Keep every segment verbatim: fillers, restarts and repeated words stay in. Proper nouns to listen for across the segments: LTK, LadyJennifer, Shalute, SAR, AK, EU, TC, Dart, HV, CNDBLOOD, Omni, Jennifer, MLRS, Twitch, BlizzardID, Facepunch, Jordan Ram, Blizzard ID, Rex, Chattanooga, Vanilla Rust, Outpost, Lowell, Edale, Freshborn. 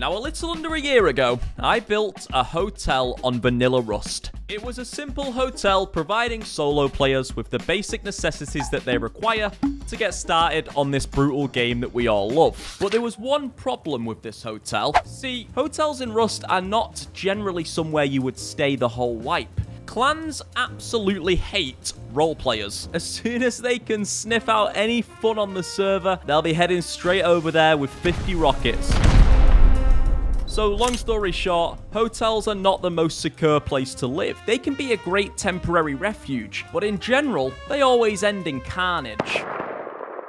Now, a little under a year ago, I built a hotel on Vanilla Rust. It was a simple hotel providing solo players with the basic necessities that they require to get started on this brutal game that we all love. But there was one problem with this hotel. See, hotels in Rust are not generally somewhere you would stay the whole wipe. Clans absolutely hate role players. As soon as they can sniff out any fun on the server, they'll be heading straight over there with fifty rockets. So long story short, hotels are not the most secure place to live. They can be a great temporary refuge, but in general, they always end in carnage.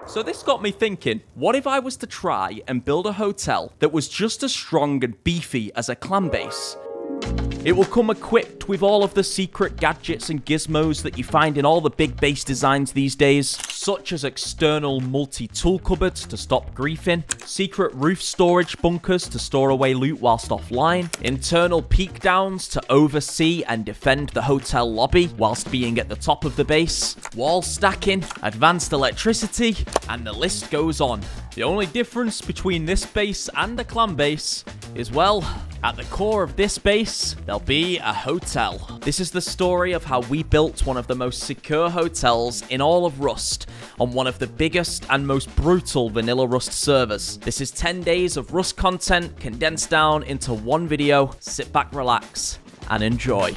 So this got me thinking, what if I was to try and build a hotel that was just as strong and beefy as a clan base? It will come equipped with all of the secret gadgets and gizmos that you find in all the big base designs these days, such as external multi-tool cupboards to stop griefing, secret roof storage bunkers to store away loot whilst offline, internal peek downs to oversee and defend the hotel lobby whilst being at the top of the base, wall stacking, advanced electricity, and the list goes on. The only difference between this base and the clan base is, well, at the core of this base, there'll be a hotel. This is the story of how we built one of the most secure hotels in all of Rust on one of the biggest and most brutal Vanilla Rust servers. This is ten days of Rust content condensed down into one video. Sit back, relax, and enjoy.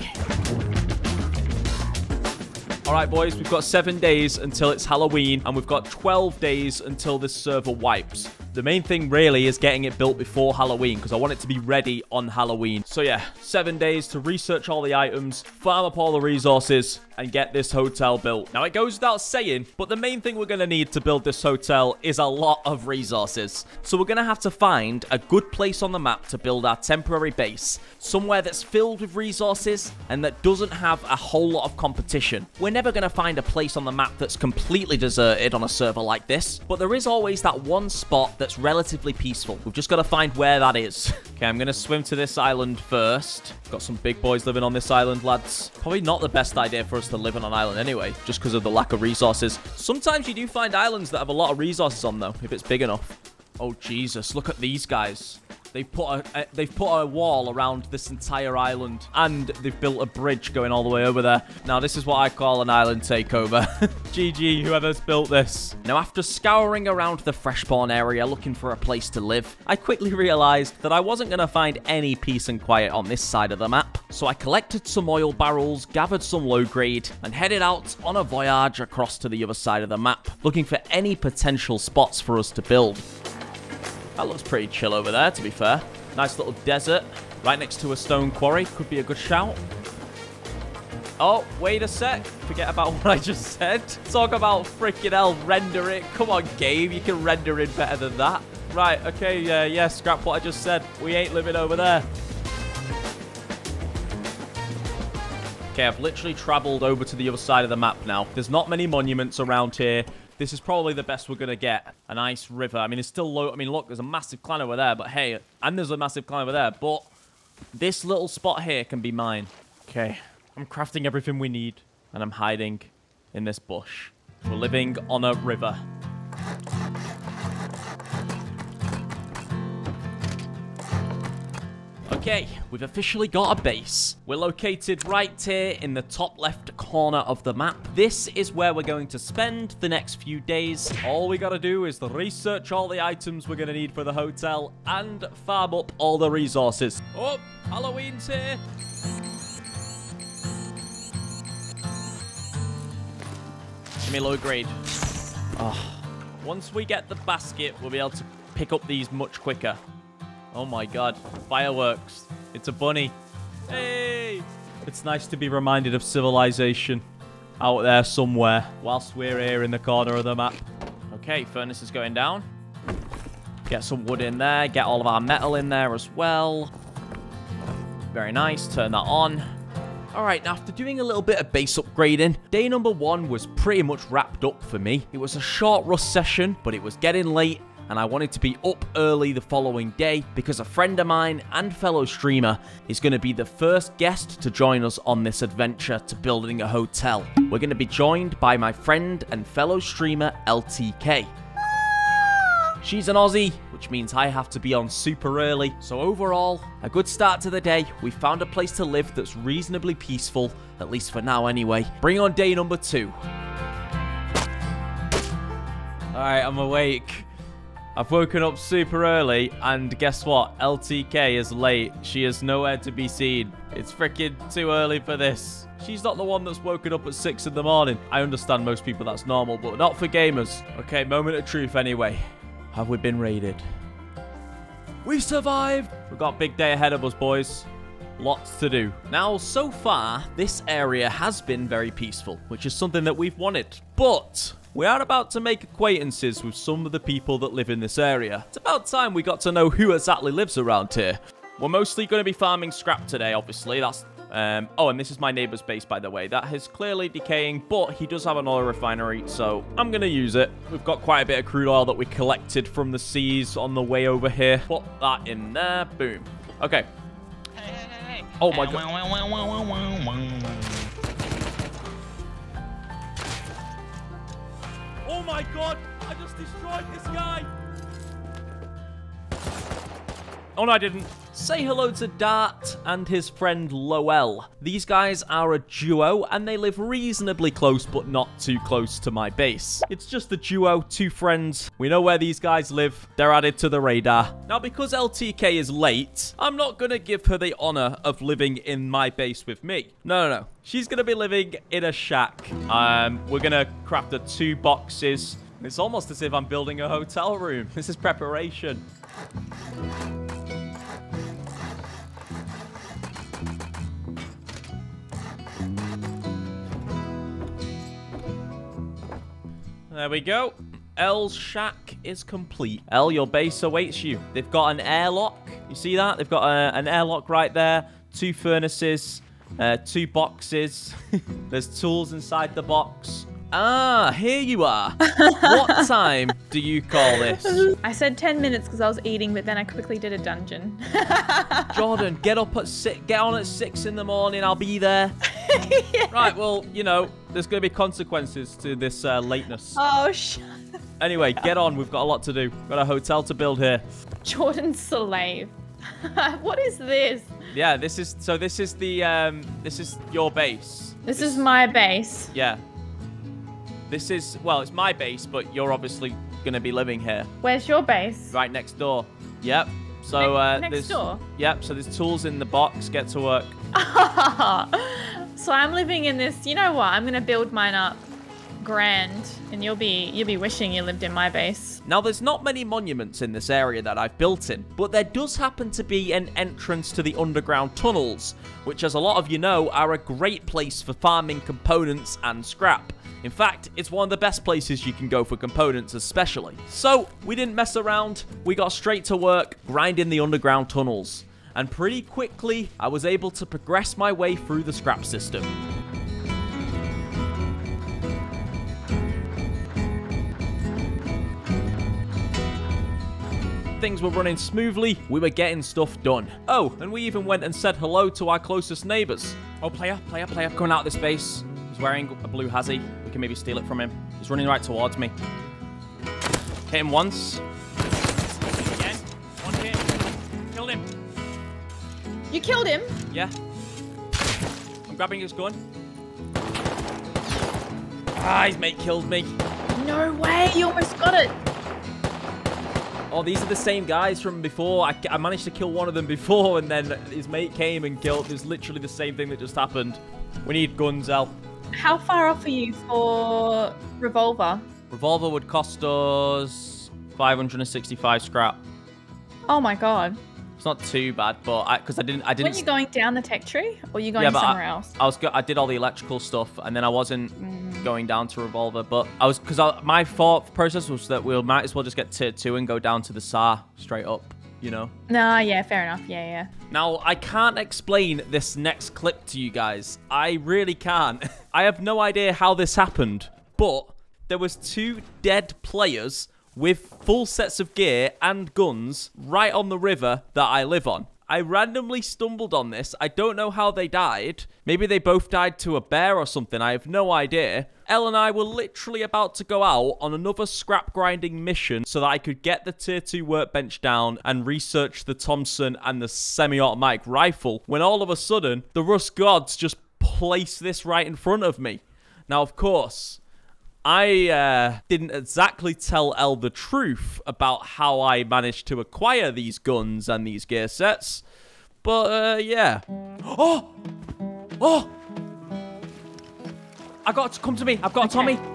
Alright boys, we've got seven days until it's Halloween, and we've got twelve days until this server wipes. The main thing really is getting it built before Halloween, because I want it to be ready on Halloween. So yeah, seven days to research all the items, farm up all the resources, and get this hotel built. Now, it goes without saying, but the main thing we're going to need to build this hotel is a lot of resources. So we're going to have to find a good place on the map to build our temporary base, somewhere that's filled with resources and that doesn't have a whole lot of competition. We're never going to find a place on the map that's completely deserted on a server like this, but there is always that one spot that's relatively peaceful. We've just got to find where that is. Okay, I'm going to swim to this island first. Got some big boys living on this island, lads. Probably not the best idea for us to live on an island anyway, just because of the lack of resources. Sometimes you do find islands that have a lot of resources on, though, if it's big enough. Oh, Jesus, look at these guys. They've put a, a, they've put a wall around this entire island, and they've built a bridge going all the way over there. Now, this is what I call an island takeover. G G, whoever's built this. Now, after scouring around the Freshborn area looking for a place to live, I quickly realized that I wasn't going to find any peace and quiet on this side of the map. So I collected some oil barrels, gathered some low grade, and headed out on a voyage across to the other side of the map, looking for any potential spots for us to build. That looks pretty chill over there, to be fair. Nice little desert, right next to a stone quarry. Could be a good shout. Oh, wait a sec. Forget about what I just said. Talk about freaking hell, render it. Come on, game. You can render it better than that. Right, okay, yeah, yeah, scrap what I just said. We ain't living over there. Okay, I've literally traveled over to the other side of the map now. There's not many monuments around here. This is probably the best we're going to get. A nice river. I mean, it's still low. I mean, look, there's a massive clan over there, but hey, and there's a massive clan over there, but this little spot here can be mine. Okay, I'm crafting everything we need, and I'm hiding in this bush. We're living on a river. Okay, we've officially got a base. We're located right here in the top left corner of the map. This is where we're going to spend the next few days. All we gotta do is research all the items we're gonna need for the hotel and farm up all the resources. Oh, Halloween's here. Give me low grade. Oh. Once we get the basket, we'll be able to pick up these much quicker. Oh my god, fireworks. It's a bunny. Hey! It's nice to be reminded of civilization out there somewhere whilst we're here in the corner of the map. Okay, furnace is going down. Get some wood in there. Get all of our metal in there as well. Very nice. Turn that on. Alright, now after doing a little bit of base upgrading, day number one was pretty much wrapped up for me. It was a short Rust session, but it was getting late, and I wanted to be up early the following day because a friend of mine and fellow streamer is going to be the first guest to join us on this adventure to building a hotel. We're going to be joined by my friend and fellow streamer L T K. She's an Aussie, which means I have to be on super early. So overall, a good start to the day. We found a place to live that's reasonably peaceful, at least for now anyway. Bring on day number two. Alright, I'm awake. I've woken up super early, and guess what? L T K is late. She is nowhere to be seen. It's freaking too early for this. She's not the one that's woken up at six in the morning. I understand most people that's normal, but not for gamers. Okay, moment of truth anyway. Have we been raided? We've survived! We've got a big day ahead of us, boys. Lots to do. Now, so far, this area has been very peaceful, which is something that we've wanted. But we are about to make acquaintances with some of the people that live in this area. It's about time we got to know who exactly lives around here. We're mostly going to be farming scrap today, obviously. That's um, oh, and this is my neighbor's base, by the way. That is clearly decaying, but he does have an oil refinery, so I'm going to use it. We've got quite a bit of crude oil that we collected from the seas on the way over here. Put that in there. Boom. Okay. Hey, hey, hey. Oh, my God. Oh my God, I just destroyed this guy. Oh no, I didn't. Say hello to Dart and his friend Lowell. These guys are a duo and they live reasonably close, but not too close to my base. It's just a duo, two friends. We know where these guys live. They're added to the radar. Now, because L T K is late, I'm not gonna give her the honor of living in my base with me. No, no, no. She's gonna be living in a shack. Um, we're gonna craft her two boxes. It's almost as if I'm building a hotel room. This is preparation. There we go. L's shack is complete. L, your base awaits you. They've got an airlock. You see that? They've got a, an airlock right there. Two furnaces, uh, two boxes. There's tools inside the box. Ah, here you are. What time do you call this? I said ten minutes because I was eating, but then I quickly did a dungeon. Jordan, get up at six. Get on at six in the morning. I'll be there. Yeah. Right, well, you know, there's going to be consequences to this uh, lateness. Oh, shut up. Anyway, get on. We've got a lot to do. We've got a hotel to build here. Jordan's slave. What is this? Yeah, this is, so this is the, um, this is your base. This, this is my base. Yeah. This is, well, it's my base, but you're obviously going to be living here. Where's your base? Right next door. Yep. So, uh, next there's, door? Yep, so there's tools in the box. Get to work. So I'm living in this, you know what? I'm going to build mine up grand, and you'll be you'll be wishing you lived in my base. Now, there's not many monuments in this area that I've built in, but there does happen to be an entrance to the underground tunnels, which, as a lot of you know, are a great place for farming components and scrap. In fact, it's one of the best places you can go for components especially. So, we didn't mess around. We got straight to work grinding the underground tunnels. And pretty quickly, I was able to progress my way through the scrap system. Things were running smoothly, we were getting stuff done. Oh, and we even went and said hello to our closest neighbours. Oh, player, player, player, coming out of this base. He's wearing a blue hazzy. We can maybe steal it from him. He's running right towards me. Hit him once. Again. One hit. Killed him. You killed him? Yeah. I'm grabbing his gun. Ah, his mate killed me. No way, you almost got it. Oh, these are the same guys from before. I, I managed to kill one of them before, and then his mate came and killed. There's literally the same thing that just happened. We need guns, El. How far off are you for revolver? Revolver would cost us five hundred sixty-five scrap. Oh my God. It's not too bad, but because I, I didn't, I didn't. Were you going down the tech tree, or were you going yeah, somewhere I, else? I was. Go I did all the electrical stuff, and then I wasn't. Mm. Going down to revolver, but I was because my thought process was that we might as well just get tier two and go down to the S A R straight up, you know. Nah, yeah, fair enough. Yeah, yeah. Now I can't explain this next clip to you guys. I really can't. I have no idea how this happened, but there was two dead players with full sets of gear and guns right on the river that I live on. I randomly stumbled on this. I don't know how they died. Maybe they both died to a bear or something. I have no idea. Elle and I were literally about to go out on another scrap grinding mission so that I could get the tier two workbench down and research the Thompson and the semi-automatic rifle when all of a sudden the Rust gods just placed this right in front of me. Now, of course, I uh, didn't exactly tell Elle the truth about how I managed to acquire these guns and these gear sets, but uh, yeah. Oh! Oh! I got to come to me. I've got okay. a Tommy.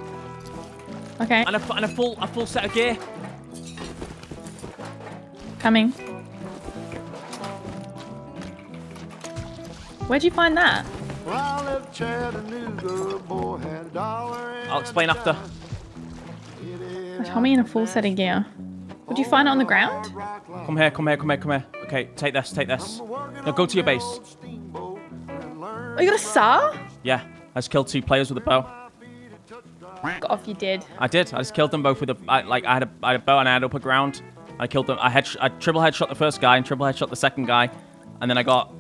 Okay. And a, and a full a full set of gear. Coming. Where'd you find that? Well, Chattanooga boy had a dollar. I'll explain after. A Tommy in a full set of gear. Would you find it on the ground? Come here, come here, come here, come here. Okay, take this, take this. Now go to your base. Oh, you got a saw? Yeah. I just killed two players with a bow. Got off, you did. I did. I just killed them both with a I, like. I had a, I had a bow and I had upper ground. I killed them. I had I triple headshot the first guy and triple headshot the second guy, and then I got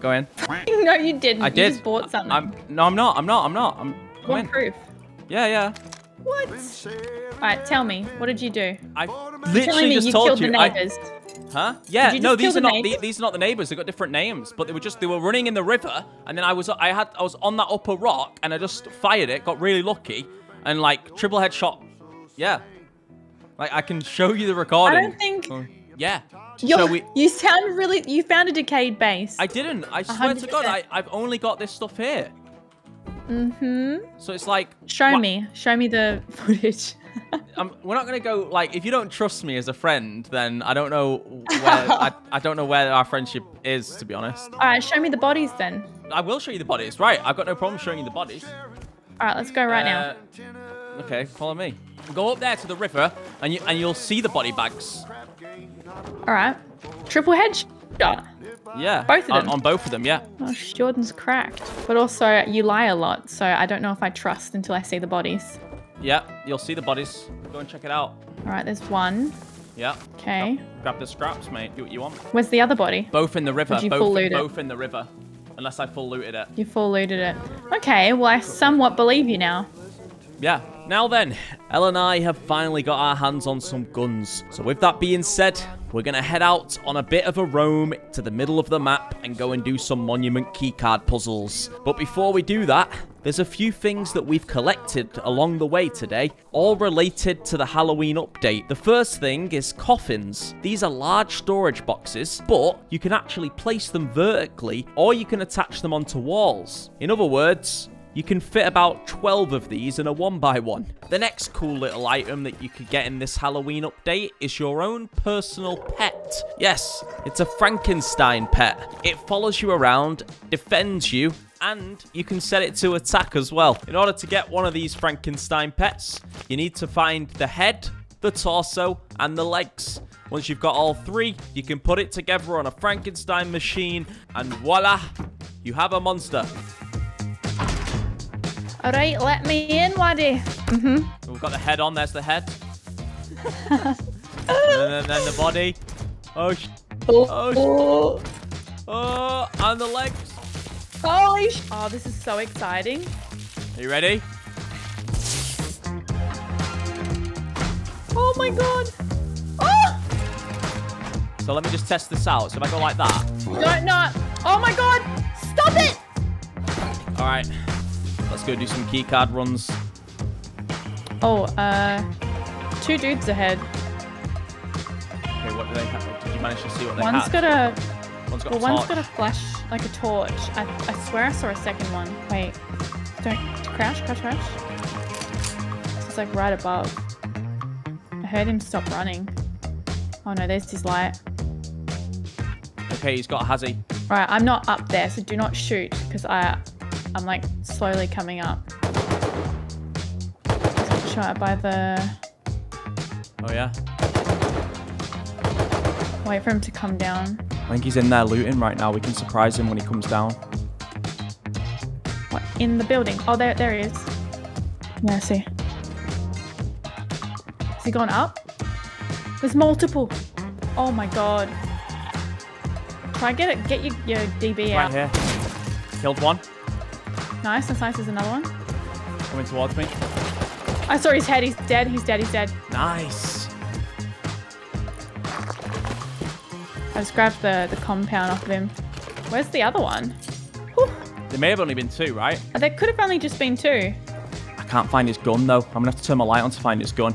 go in. No, you didn't. I did. You just bought something. I'm, no, I'm not. I'm not. I'm not. I'm. One proof. Yeah, yeah. What? All right, tell me. What did you do? I literally just told you. I, Huh? Yeah. No, these are not the, these are not the neighbors. They got different names, but they were just they were running in the river, and then I was I had I was on that upper rock, and I just fired it, got really lucky, and like triple headshot. Yeah. Like I can show you the recording. I don't think. Um, yeah. So we, you sound really. You found a decayed base. I didn't. I swear one hundred percent. To God, I I've only got this stuff here. Mm-hmm. So it's like. Show what? me. Show me the footage. Um, we're not gonna go like if you don't trust me as a friend, then I don't know where I, I don't know where our friendship is, to be honest. All right, show me the bodies then. I will show you the bodies, right? I've got no problem showing you the bodies. All right, let's go right uh, now. Okay, follow me. Go up there to the river, and you and you'll see the body bags. All right, triple headshot. Yeah, both of them. On, on both of them, yeah. Oh, Jordan's cracked, but also you lie a lot, so I don't know if I trust until I see the bodies. Yeah, you'll see the bodies. Go and check it out. All right, there's one. Yeah. Okay. Grab the scraps, mate. Do what you want. Where's the other body? Both in the river. Did you both, full loot both it? in the river. Unless I full looted it. You full looted it. Okay, well, I somewhat believe you now. Yeah. Now then, Elle and I have finally got our hands on some guns. So with that being said, we're going to head out on a bit of a roam to the middle of the map and go and do some monument keycard puzzles. But before we do that, there's a few things that we've collected along the way today, all related to the Halloween update. The first thing is coffins. These are large storage boxes, but you can actually place them vertically or you can attach them onto walls. In other words, you can fit about twelve of these in a one by one. The next cool little item that you could get in this Halloween update is your own personal pet. Yes, it's a Frankenstein pet. It follows you around, defends you, and you can set it to attack as well. In order to get one of these Frankenstein pets, you need to find the head, the torso, and the legs. Once you've got all three, you can put it together on a Frankenstein machine, and voila, you have a monster. All right, let me in, Waddy. Mm-hmm. We've got the head on. There's the head. and, then, and then the body. Oh, sh oh, oh, sh oh, and the legs. Holy sh Oh, this is so exciting. Are you ready? Oh my God. Oh! So let me just test this out. So if I go like that. No, no. Oh my God. Stop it. All right. Let's go do some keycard runs. Oh, uh, two dudes ahead. Okay, what do they have? Did you manage to see what they have? One's got a, one's got well, a one's got a flash, like a torch. I, I swear I saw a second one. Wait, don't crash, crash, crash. It's like right above. I heard him stop running. Oh no, there's his light. Okay, he's got, has he? Right, I'm not up there, so do not shoot, because I. I'm like slowly coming up. Shot by the. Oh yeah. Wait for him to come down. I think he's in there looting right now. We can surprise him when he comes down. What, in the building? Oh, there, there he is. Yeah, I see. Has he gone up? There's multiple. Oh my God. Try get it. Get your, your D B out. Right here. Killed one. Nice. That's nice. There's another one. Coming towards me. I saw his head. He's dead. He's dead. He's dead. Nice. I just grabbed the, the compound off of him. Where's the other one? Whew. There may have only been two, right? Oh, there could have only just been two. I can't find his gun, though. I'm going to have to turn my light on to find his gun.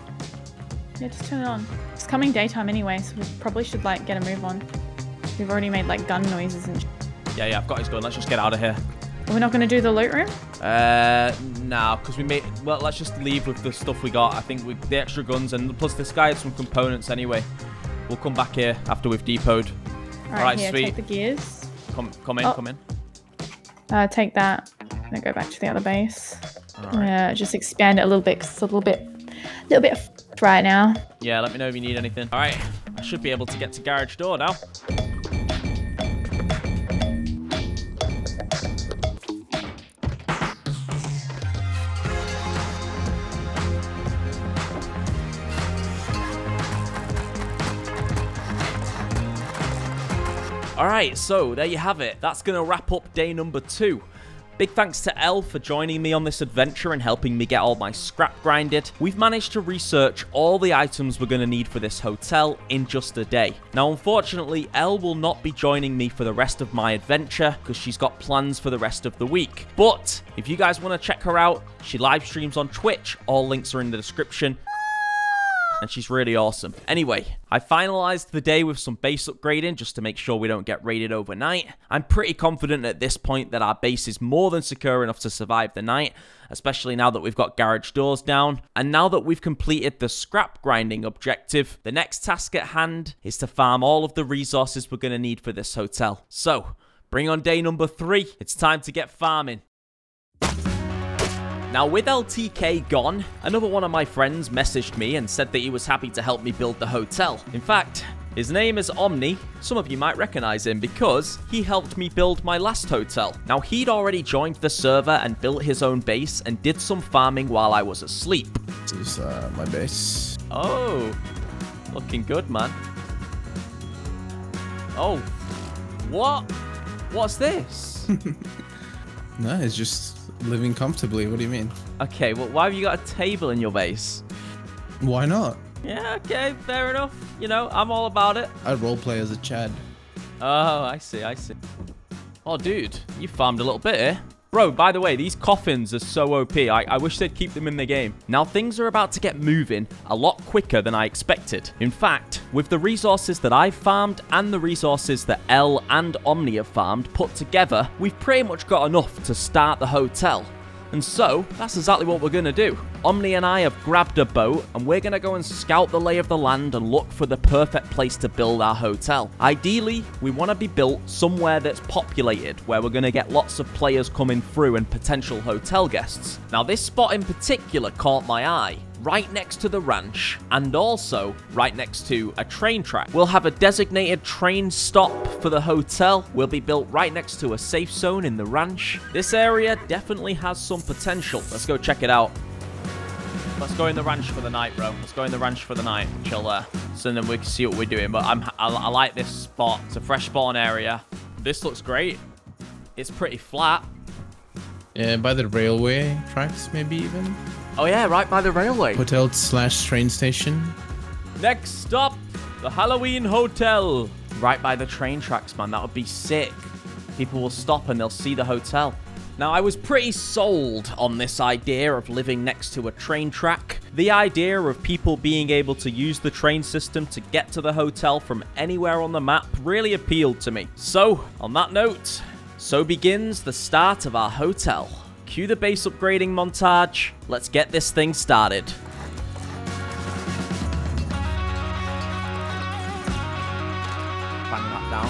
Yeah, just turn it on. It's coming daytime anyway, so we probably should, like, get a move on. We've already made, like, gun noises and sh Yeah, yeah, I've got his gun. Let's just get out of here. We're not going to do the loot room? Uh, no, nah, because we made... Well, let's just leave with the stuff we got. I think with the extra guns and plus this guy had some components anyway. We'll come back here after we've depoted. All right, All right here, sweet. Take the gears. Come, come in, oh. come in. Uh, take that. I'm going to go back to the other base. All right. Yeah, just expand it a little bit because it's a little bit... A little bit f***ed right now. Yeah, let me know if you need anything. All right, I should be able to get to garage door now. All right, so there you have it. That's going to wrap up day number two. Big thanks to Elle for joining me on this adventure and helping me get all my scrap grinded. We've managed to research all the items we're going to need for this hotel in just a day. Now, unfortunately, Elle will not be joining me for the rest of my adventure because she's got plans for the rest of the week. But if you guys want to check her out, she live streams on Twitch. All links are in the description. And she's really awesome. Anyway, I finalized the day with some base upgrading just to make sure we don't get raided overnight. I'm pretty confident at this point that our base is more than secure enough to survive the night, especially now that we've got garage doors down. And now that we've completed the scrap grinding objective, the next task at hand is to farm all of the resources we're going to need for this hotel. So, bring on day number three. It's time to get farming. Now, with L T K gone, another one of my friends messaged me and said that he was happy to help me build the hotel. In fact, his name is Omni. Some of you might recognize him because he helped me build my last hotel. Now, he'd already joined the server and built his own base and did some farming while I was asleep. This is uh, my base. Oh, looking good, man. Oh, what? What's this? No, it's just... living comfortably. What do you mean? Okay, well, why have you got a table in your base? Why not? Yeah, okay, fair enough. You know, I'm all about it. I roleplay as a Chad. Oh, I see, I see. Oh, dude, you farmed a little bit here. Bro, by the way, these coffins are so O P. I, I wish they'd keep them in the game. Now, things are about to get moving a lot quicker than I expected. In fact, with the resources that I've farmed and the resources that Elle and Omni have farmed put together, we've pretty much got enough to start the hotel. And so, that's exactly what we're going to do. Omni and I have grabbed a boat, and we're going to go and scout the lay of the land and look for the perfect place to build our hotel. Ideally, we want to be built somewhere that's populated, where we're going to get lots of players coming through and potential hotel guests. Now, this spot in particular caught my eye. Right next to the ranch, and also right next to a train track. We'll have a designated train stop for the hotel. We'll be built right next to a safe zone in the ranch. This area definitely has some potential. Let's go check it out. Let's go in the ranch for the night, bro. Let's go in the ranch for the night. Chill there. So then we can see what we're doing, but I'm, I, I like this spot. It's a Freshborn area. This looks great. It's pretty flat. Yeah, by the railway tracks, maybe even. Oh yeah, right by the railway. Hotel slash train station. Next stop, the Halloween Hotel. Right by the train tracks, man. That would be sick. People will stop and they'll see the hotel. Now, I was pretty sold on this idea of living next to a train track. The idea of people being able to use the train system to get to the hotel from anywhere on the map really appealed to me. So, on that note, so begins the start of our hotel. Cue the base upgrading montage. Let's get this thing started. Bang that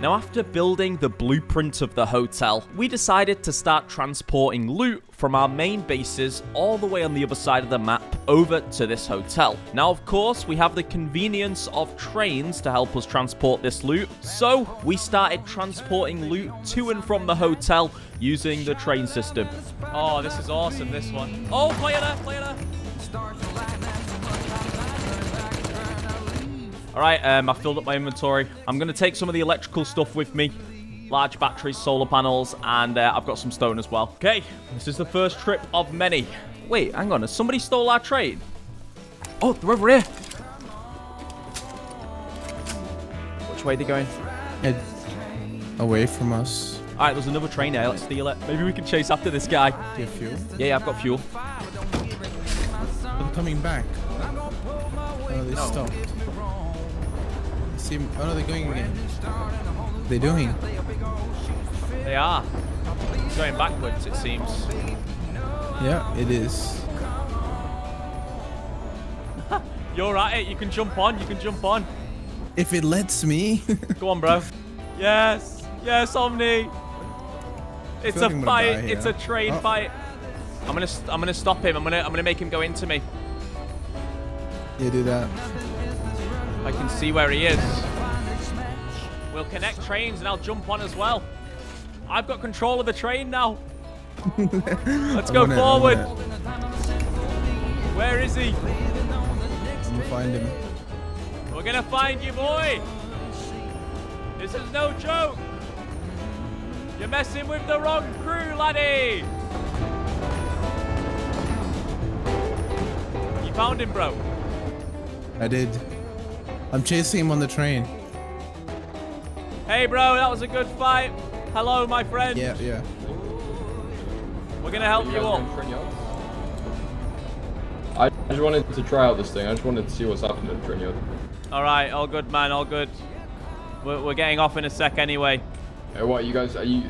Now, after building the blueprint of the hotel, we decided to start transporting loot from our main bases all the way on the other side of the map over to this hotel. Now, of course, we have the convenience of trains to help us transport this loot, so we started transporting loot to and from the hotel using the train system. Oh, this is awesome, this one. Oh, player there, player there. All right, um, I've filled up my inventory. I'm going to take some of the electrical stuff with me. Large batteries, solar panels, and uh, I've got some stone as well. Okay, this is the first trip of many. Wait, hang on. Has somebody stole our train? Oh, they're over here. Which way are they going? Yeah, away from us. All right, there's another train there. Let's steal it. Maybe we can chase after this guy. Do you have fuel? Yeah, yeah, I've got fuel. I'm coming back. Oh, they no. stopped. See, oh, no, they're going again. What are they doing? They are. It's going backwards, it seems. Yeah, it is. You're at it. You can jump on. You can jump on. If it lets me. Go on, bro. Yes. Yes, Omni. It's a fight. Die, yeah. It's a train oh. fight. I'm gonna. I'm gonna stop him. I'm gonna. I'm gonna make him go into me. Yeah, do that. I can see where he is. We'll connect trains and I'll jump on as well. I've got control of the train now. Let's go forward. Where is he? I'm gonna find him. We're gonna find you, boy. This is no joke. You're messing with the wrong crew, laddie. You found him, bro. I did. I'm chasing him on the train. Hey, bro, that was a good fight. Hello, my friend. Yeah, yeah. We're gonna help you, you up. I just wanted to try out this thing. I just wanted to see what's happening in Trinyard. All right, all good, man, all good. We're, we're getting off in a sec anyway. Hey, what, you guys, are you...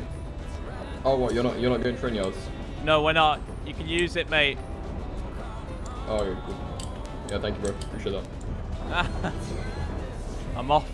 Oh, what, you're not, you're not going Trinyards? No, we're not. You can use it, mate. Oh, good. Yeah, thank you, bro. Appreciate that. I'm off.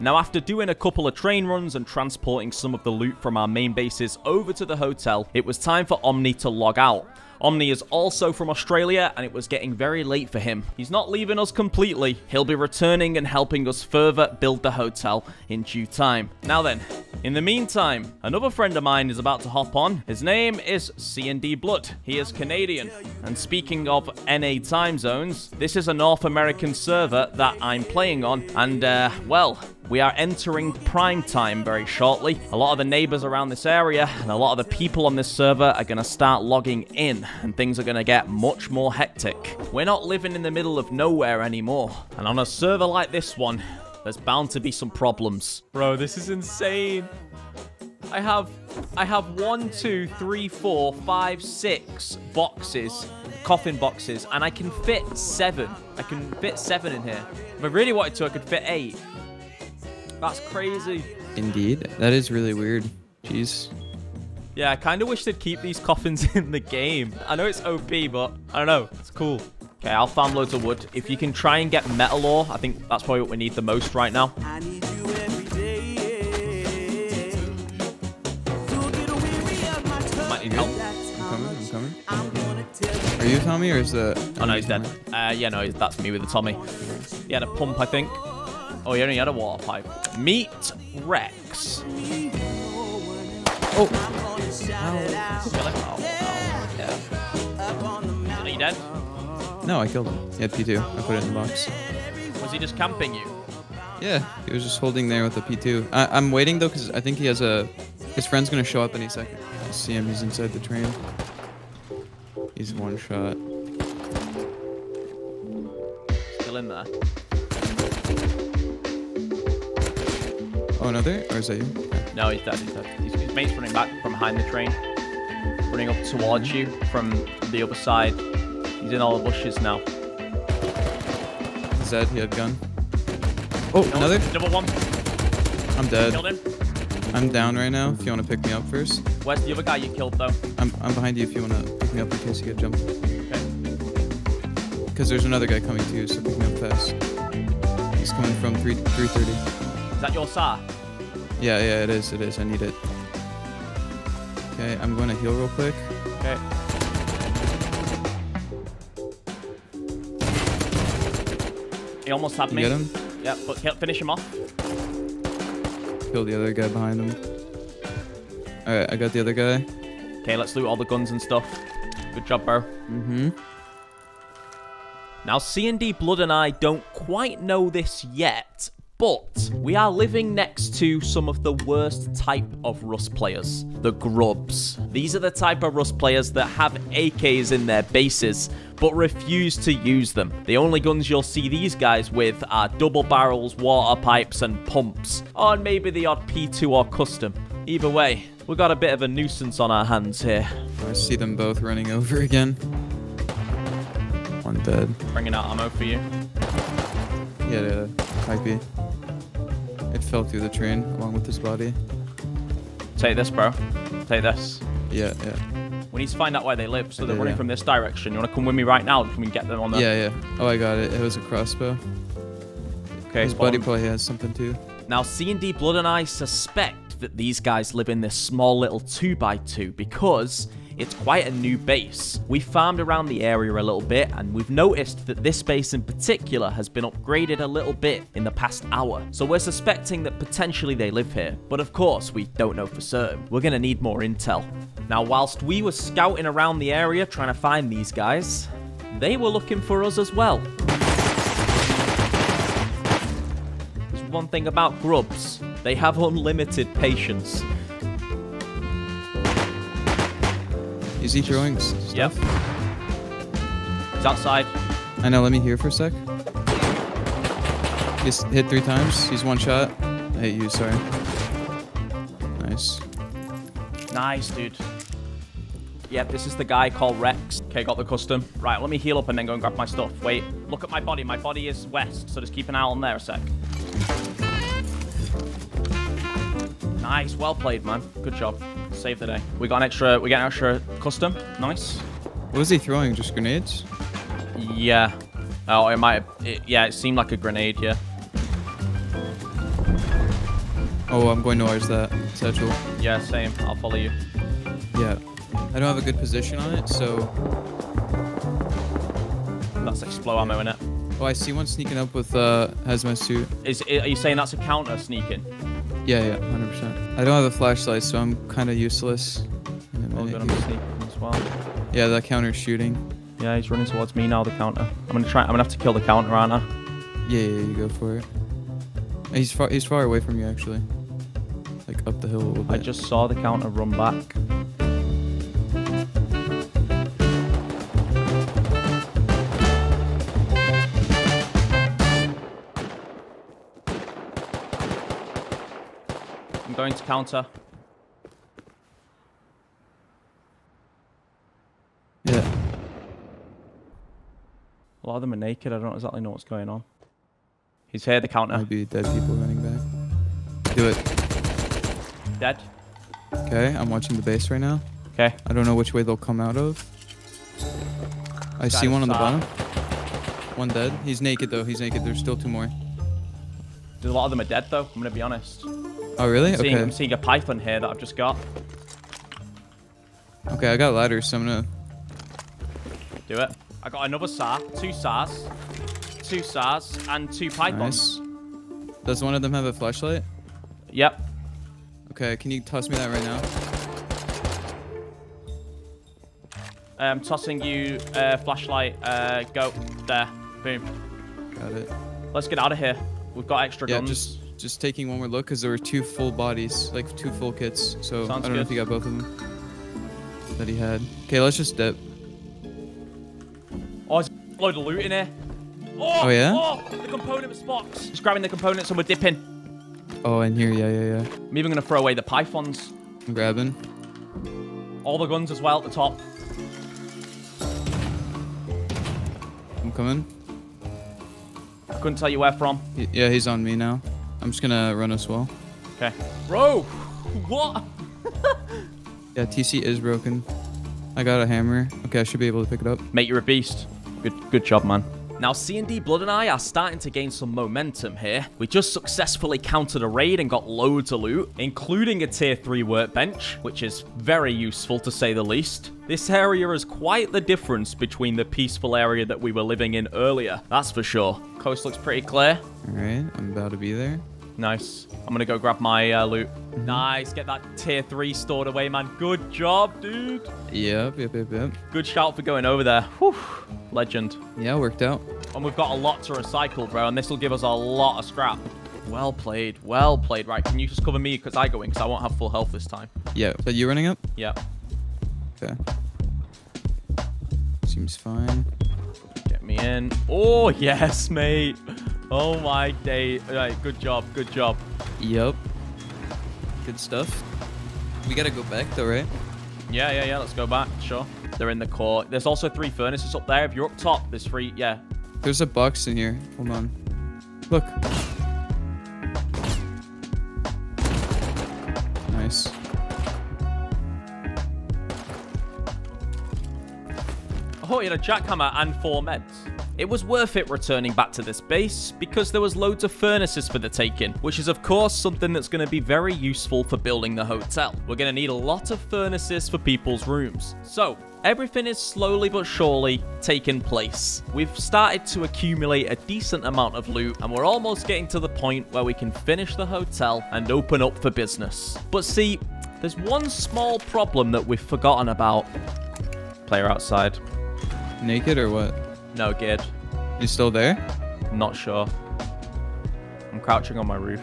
Now, after doing a couple of train runs and transporting some of the loot from our main bases over to the hotel, it was time for Omni to log out. Omni is also from Australia, and it was getting very late for him. He's not leaving us completely. He'll be returning and helping us further build the hotel in due time. Now then, in the meantime, another friend of mine is about to hop on. His name is C N D Blood. He is Canadian. And speaking of N A time zones, this is a North American server that I'm playing on. And, uh, well, we are entering prime time very shortly. A lot of the neighbors around this area and a lot of the people on this server are going to start logging in. And things are going to get much more hectic. We're not living in the middle of nowhere anymore. And on a server like this one, there's bound to be some problems. Bro, this is insane. I have I have one, two, three, four, five, six boxes, coffin boxes, and I can fit seven. I can fit seven in here. If I really wanted to, I could fit eight. That's crazy. Indeed. That is really weird. Jeez. Yeah, I kind of wish they'd keep these coffins in the game. I know it's O P, but I don't know. It's cool. Okay, I'll farm loads of wood. If you can try and get metal ore, I think that's probably what we need the most right now. I need you every day. Might need help. I'm coming, I'm coming. Are you Tommy or is the... Oh, no, he's dead. Uh, yeah, no, that's me with the Tommy. He had a pump, I think. Oh, he only had a water pipe. Meet Rex. Oh. Oh. Are you dead? No, I killed him. Yeah, P two. I put it in the box. Was he just camping you? Yeah, he was just holding there with a P two. I I'm waiting, though, because I think he has a... His friend's going to show up any second. I see him. He's inside the train. He's one shot. Still in there. Oh, another? Or is that you? No, he's dead, he's dead. His mate's running back from behind the train. Running up towards you from the other side. He's in all the bushes now. Zed, he had gun. Oh, no, another? Double one. I'm dead. Killed him. I'm down right now, if you want to pick me up first. Where's the other guy you killed, though? I'm, I'm behind you if you want to pick me up in case you get jumped. Okay. Because there's another guy coming to you, so pick me up fast. He's coming from three thirty. Is that your S A R? Yeah, yeah, it is, it is. I need it. Okay, I'm going to heal real quick. Okay. He almost had me. Get him? Yeah, but finish him off. Kill the other guy behind him. Alright, I got the other guy. Okay, let's loot all the guns and stuff. Good job, bro. Mm-hmm. Now, CNDBLOOD and I don't quite know this yet, but we are living next to some of the worst type of Rust players, the grubs. These are the type of Rust players that have A Ks in their bases, but refuse to use them. The only guns you'll see these guys with are double barrels, water pipes, and pumps, or maybe the odd P two or custom. Either way, we've got a bit of a nuisance on our hands here. I see them both running over again. One dead. Bringing out ammo for you. Yeah, the might be. It fell through the train along with his body. Take this, bro. Take this. Yeah, yeah. We need to find out where they live, so I they're did, running yeah. from this direction. You want to come with me right now? Can we get them on there? Yeah, yeah. Oh, I got it. It was a crossbow. Okay, his body probably has something too. Now, CNDBLOOD and I suspect that these guys live in this small little two by two because it's quite a new base. We farmed around the area a little bit and we've noticed that this base in particular has been upgraded a little bit in the past hour. So we're suspecting that potentially they live here. But of course, we don't know for certain. We're gonna need more intel. Now, whilst we were scouting around the area trying to find these guys, they were looking for us as well. There's one thing about grubs. They have unlimited patience. Is he throwing stuff? Yep. He's outside. I know, let me hear for a sec. He's hit three times. He's one shot. I hit you, sorry. Nice. Nice, dude. Yep, this is the guy called Rex. Okay, got the custom. Right, let me heal up and then go and grab my stuff. Wait, look at my body. My body is west, so just keep an eye on there a sec. Nice, well played, man. Good job. Save the day. We got an extra, we got an extra custom. Nice. What is he throwing? Just grenades? Yeah. Oh, it might have, it, yeah, it seemed like a grenade, yeah. Oh, I'm going to ours that. Satchel. Yeah, same. I'll follow you. Yeah. I don't have a good position on it, so... That's explode ammo, innit? Oh, I see one sneaking up with, uh, hazmat suit. Is, are you saying that's a counter sneaking? Yeah, yeah, one hundred percent. I don't have a flashlight, so I'm kind of useless. Oh, good, I'm sneaking as well. Yeah, that counter's shooting. Yeah, he's running towards me now, the counter. I'm gonna try. I'm gonna have to kill the counter, aren't I? Yeah, yeah, you go for it. He's far. He's far away from you, actually. Like up the hill a little bit. I just saw the counter run back. Going to counter. Yeah. A lot of them are naked. I don't exactly know what's going on. He's here, the counter. Maybe dead people running back. Do it. Dead. Okay, I'm watching the base right now. Okay. I don't know which way they'll come out of. I that see one on sad. the bottom. One dead. He's naked though. He's naked. There's still two more. There's a lot of them are dead though. I'm gonna be honest. Oh, really? I'm seeing, okay. I'm seeing a python here that I've just got. Okay, I got ladders, so I'm gonna... Do it. I got another S A R, two S A Rs, two S A Rs, and two pythons. Nice. Does one of them have a flashlight? Yep. Okay, can you toss me that right now? I'm tossing you a flashlight. Uh, go. There. Boom. Got it. Let's get out of here. We've got extra yeah, guns. Just... Just taking one more look, because there were two full bodies, like two full kits. So Sounds I don't good. know if he got both of them that he had. Okay, let's just dip. Oh, there's a load of loot in here. Oh, oh yeah? Oh, the components box. Just grabbing the components and we're dipping. Oh, in here, yeah, yeah, yeah. I'm even going to throw away the pythons. I'm grabbing. All the guns as well at the top. I'm coming. I couldn't tell you where from. He, yeah, he's on me now. I'm just gonna run as well. Okay. Bro! What? Yeah, T C is broken. I got a hammer. Okay, I should be able to pick it up. Mate, you're a beast. Good good job, man. Now, CNDBLOOD and I are starting to gain some momentum here. We just successfully countered a raid and got loads of loot, including a tier three workbench, which is very useful to say the least. This area is quite the difference between the peaceful area that we were living in earlier, that's for sure. Coast looks pretty clear. All right, I'm about to be there. Nice. I'm going to go grab my uh, loot. Mm-hmm. Nice. Get that tier three stored away, man. Good job, dude. Yep, yep, yep, yep. Good shout for going over there. Whew. Legend. Yeah, worked out. And we've got a lot to recycle, bro, and this will give us a lot of scrap. Well played. Well played. Right, can you just cover me because I go in because I won't have full health this time. Yeah. Are you running up? Yeah. Okay. Seems fine. Get me in. Oh, yes, mate. Oh my day. All right, good job, good job. Yep. Good stuff. We gotta go back though, right? Yeah, yeah, yeah, let's go back, sure. They're in the core. There's also three furnaces up there. If you're up top, there's three, yeah. There's a box in here. Hold on. Look. Nice. Oh, you had a jackhammer and four meds. It was worth it returning back to this base because there was loads of furnaces for the taking, which is of course something that's going to be very useful for building the hotel. We're going to need a lot of furnaces for people's rooms. So everything is slowly but surely taking place. We've started to accumulate a decent amount of loot and we're almost getting to the point where we can finish the hotel and open up for business. But see, there's one small problem that we've forgotten about. Player outside. Naked or what? No, Gid. You still there? Not sure. I'm crouching on my roof.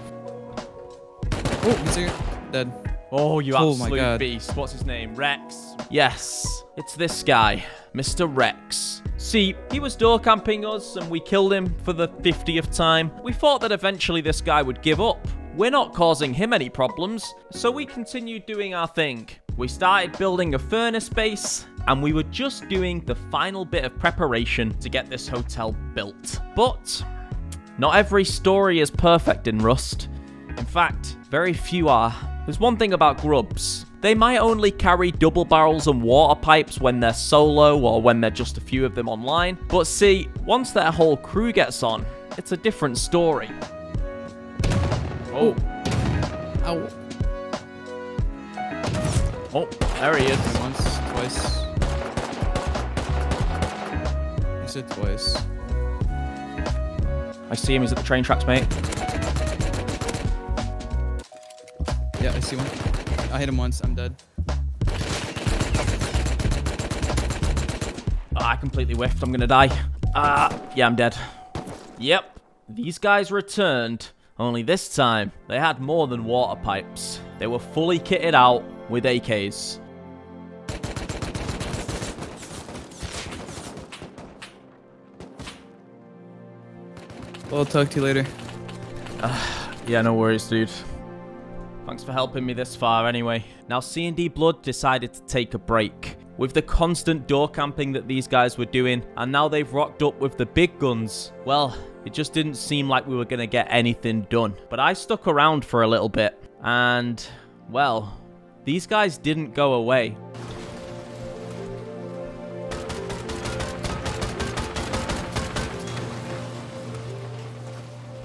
Oh, he's here. Dead. Oh, you oh absolute beast. What's his name? Rex. Yes, it's this guy, Mister Rex. See, he was door camping us and we killed him for the fiftieth time. We thought that eventually this guy would give up. We're not causing him any problems, so we continued doing our thing. We started building a furnace base, and we were just doing the final bit of preparation to get this hotel built. But not every story is perfect in Rust. In fact, very few are. There's one thing about grubs. They might only carry double barrels and water pipes when they're solo or when they're just a few of them online. But see, once their whole crew gets on, it's a different story. Oh. Ow. Oh, there he is. Once, twice. He said twice. I see him. He's at the train tracks, mate. Yeah, I see one. I hit him once. I'm dead. Oh, I completely whiffed. I'm going to die. Ah, uh, yeah, I'm dead. Yep. These guys returned. Only this time, they had more than water pipes. They were fully kitted out with A Ks. Well, I'll talk to you later. Uh, yeah, no worries, dude. Thanks for helping me this far anyway. Now, CNDBLOOD decided to take a break. With the constant door camping that these guys were doing, and now they've rocked up with the big guns, well, it just didn't seem like we were going to get anything done. But I stuck around for a little bit, and, well, these guys didn't go away.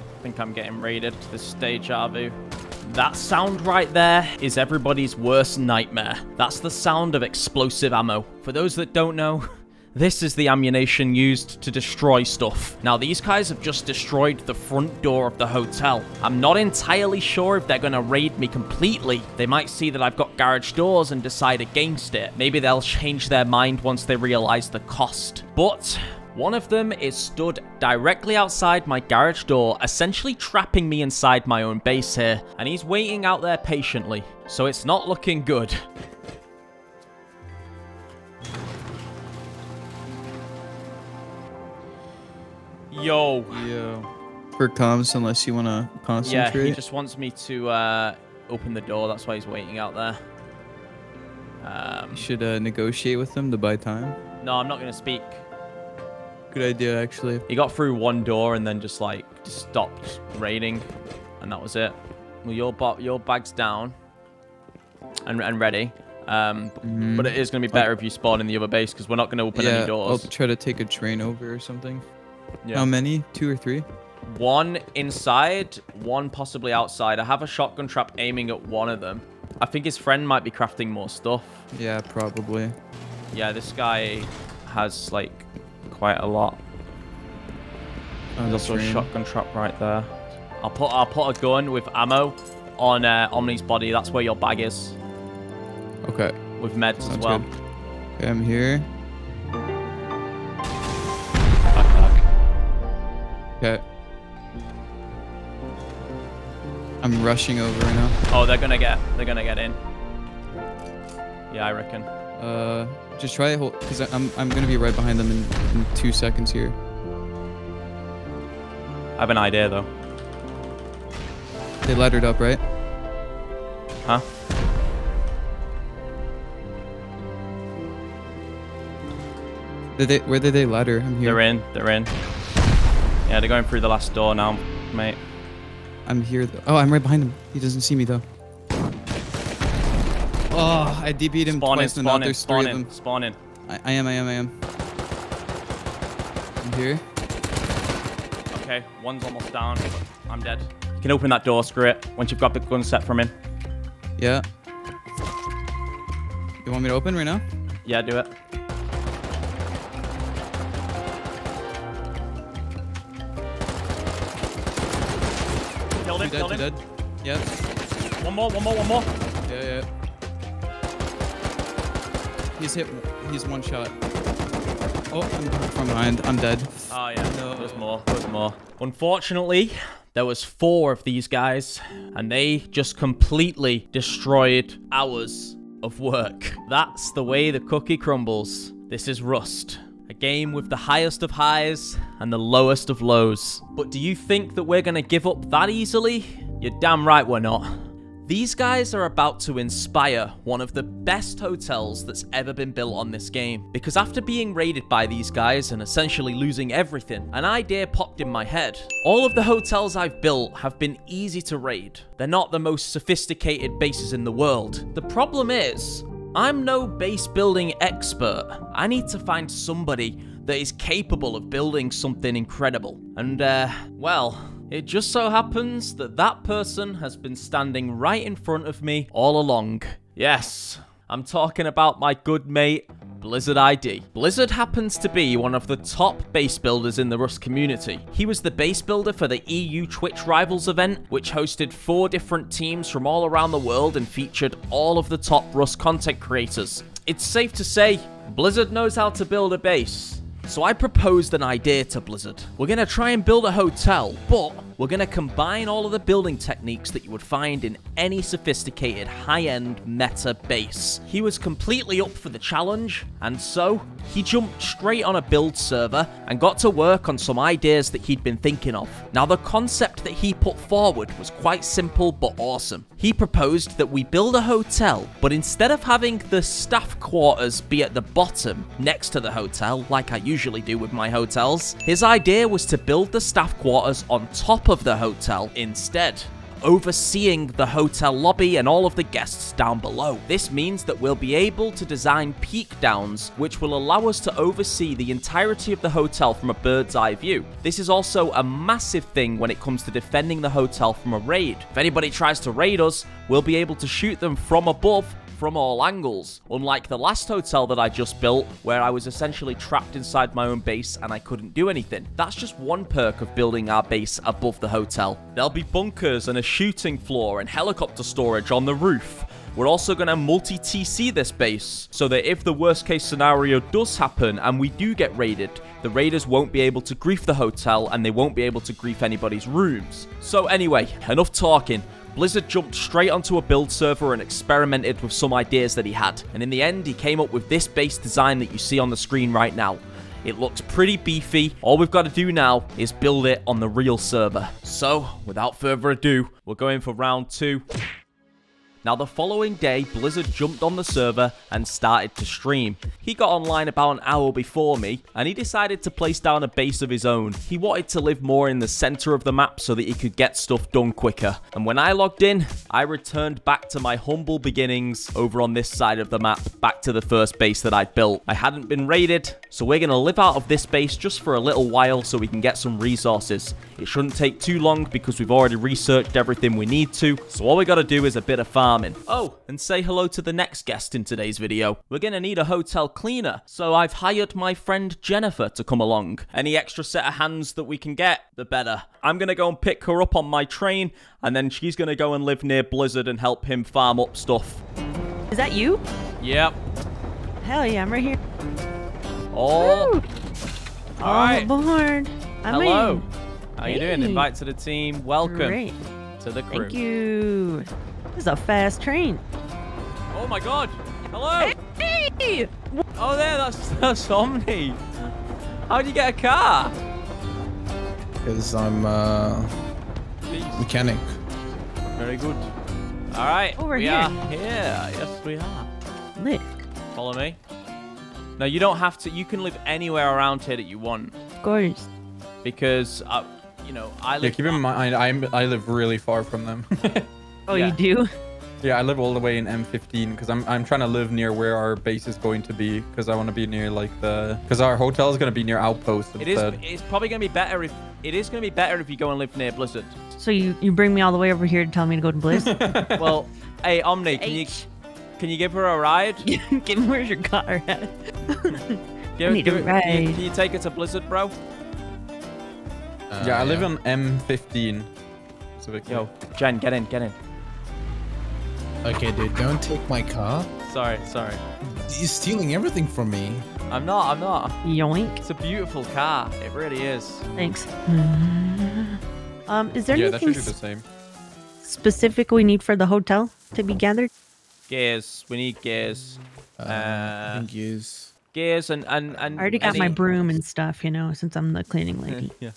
I think I'm getting raided to this stage, Avu. That sound right there is everybody's worst nightmare. That's the sound of explosive ammo. For those that don't know, this is the ammunition used to destroy stuff. Now, these guys have just destroyed the front door of the hotel. I'm not entirely sure if they're going to raid me completely. They might see that I've got garage doors and decide against it. Maybe they'll change their mind once they realize the cost. But one of them is stood directly outside my garage door, essentially trapping me inside my own base here, and he's waiting out there patiently, so it's not looking good. Yo. Yo. For comms, unless you want to concentrate. Yeah, he just wants me to uh, open the door, that's why he's waiting out there. Um, you should uh, negotiate with them to buy time. No, I'm not going to speak. Good idea, actually. He got through one door and then just like just stopped raiding, and that was it. Well, your bot, your bag's down and and ready. Um, mm-hmm. But it is gonna be better I'll, if you spawn in the other base because we're not gonna open yeah, any doors. I'll try to take a train over or something. Yeah. How many? Two or three? One inside, one possibly outside. I have a shotgun trap aiming at one of them. I think his friend might be crafting more stuff. Yeah, probably. Yeah, this guy has, like, quite a lot. There's also a shotgun trap right there. I'll put I'll put a gun with ammo on uh, Omni's body. That's where your bag is. Okay. With meds Sounds as well. Good. Okay, I'm here. Okay. I'm rushing over right now. Oh, they're gonna get they're gonna get in. Yeah, I reckon. Uh, just try to hold, cause I'm I'm gonna be right behind them in, in two seconds here. I have an idea though. They laddered up, right? Huh? Did they? Where did they ladder? I'm here. They're in. They're in. Yeah, they're going through the last door now, mate. I'm here though. Oh, I'm right behind him. He doesn't see me though. Oh, I D B'd him spawn twice in, spawn and now in, there's spawn three in, of them. Spawn in. I, I am, I am, I am. I'm here. Okay, one's almost down. I'm dead. You can open that door, screw it. Once you've got the gun set from him. Yeah. You want me to open right now? Yeah, do it. Killed him, killed him. Dead. Yep. One more, one more, one more. Yeah, yeah. He's hit. He's one shot. Oh, I'm from behind. I'm dead. Oh yeah. No. There's more. There's more. Unfortunately, there was four of these guys, and they just completely destroyed hours of work. That's the way the cookie crumbles. This is Rust. A game with the highest of highs and the lowest of lows. But do you think that we're going to give up that easily? You're damn right we're not. These guys are about to inspire one of the best hotels that's ever been built on this game. Because after being raided by these guys and essentially losing everything, an idea popped in my head. All of the hotels I've built have been easy to raid. They're not the most sophisticated bases in the world. The problem is, I'm no base building expert. I need to find somebody that is capable of building something incredible. And, uh, well, it just so happens that that person has been standing right in front of me all along. Yes, I'm talking about my good mate, Blizzard I D. Blizzard happens to be one of the top base builders in the Rust community. He was the base builder for the E U Twitch Rivals event, which hosted four different teams from all around the world and featured all of the top Rust content creators. It's safe to say, Blizzard knows how to build a base. So I proposed an idea to Blizzard. We're gonna try and build a hotel, but we're gonna combine all of the building techniques that you would find in any sophisticated high-end meta base. He was completely up for the challenge, and so he jumped straight on a build server and got to work on some ideas that he'd been thinking of. Now the concept that he put forward was quite simple but awesome. He proposed that we build a hotel, but instead of having the staff quarters be at the bottom next to the hotel, like I usually usually do with my hotels, his idea was to build the staff quarters on top of the hotel instead, overseeing the hotel lobby and all of the guests down below. This means that we'll be able to design peak downs, which will allow us to oversee the entirety of the hotel from a bird's eye view. This is also a massive thing when it comes to defending the hotel from a raid. If anybody tries to raid us, we'll be able to shoot them from above, from all angles, unlike the last hotel that I just built, where I was essentially trapped inside my own base and I couldn't do anything. That's just one perk of building our base above the hotel. There'll be bunkers and a shooting floor and helicopter storage on the roof. We're also going to multi-T C this base, so that if the worst case scenario does happen and we do get raided, the raiders won't be able to grief the hotel and they won't be able to grief anybody's rooms. So anyway, enough talking. Blizzard jumped straight onto a build server and experimented with some ideas that he had. And in the end, he came up with this base design that you see on the screen right now. It looks pretty beefy. All we've got to do now is build it on the real server. So, without further ado, we're going for round two. Now the following day, Blizzard jumped on the server and started to stream. He got online about an hour before me, and he decided to place down a base of his own. He wanted to live more in the center of the map so that he could get stuff done quicker. And when I logged in, I returned back to my humble beginnings over on this side of the map, back to the first base that I built. I hadn't been raided, so we're gonna live out of this base just for a little while so we can get some resources. It shouldn't take too long because we've already researched everything we need to, so all we gotta do is a bit of farming. Oh, and say hello to the next guest in today's video. We're gonna need a hotel cleaner, so I've hired my friend Jennifer to come along. Any extra set of hands that we can get, the better. I'm gonna go and pick her up on my train, and then she's gonna go and live near Blizzard and help him farm up stuff. Is that you? Yep. Hell yeah, I'm right here. Oh. Woo. All right. Aboard. I'm Hello. In. How hey. you doing? Invite to the team. Welcome Great. to the crew. Thank you. This is a fast train. Oh my god. Hello. Hey. Oh, there. That's that's Omni. How'd you get a car? Because I'm a uh, mechanic. Very good. All right. Over we here. are here. Yes, we are. Lit. Follow me. Now, you don't have to. You can live anywhere around here that you want. Of course. Because, I, you know, I live... Yeah, keep in mind, I'm, I live really far from them. Oh, yeah. You do? Yeah, I live all the way in M fifteen because I'm, I'm trying to live near where our base is going to be because I want to be near, like, the... Because our hotel is going to be near Outpost instead. It is, it's probably going to be better if... It is going to be better if you go and live near Blizzard. So you, you bring me all the way over here to tell me to go to Blizzard? Well, hey, Omni, can H. you... Can you give her a ride? Give her your car. give, need give a it, ride. Can you, can you take her to Blizzard, bro? Uh, yeah, yeah, I live on M fifteen. So we can... Yo, Jen, get in, get in. Okay, dude, don't take my car. Sorry, sorry. You're stealing everything from me. I'm not, I'm not. Yoink. It's a beautiful car. It really is. Thanks. Um, is there yeah, anything that should be the same. specific we need for the hotel to be gathered? Gears. We need gears. Uh, uh, I think gears. Gears and... and, and I already got any... my broom and stuff, you know, since I'm the cleaning lady. Yeah.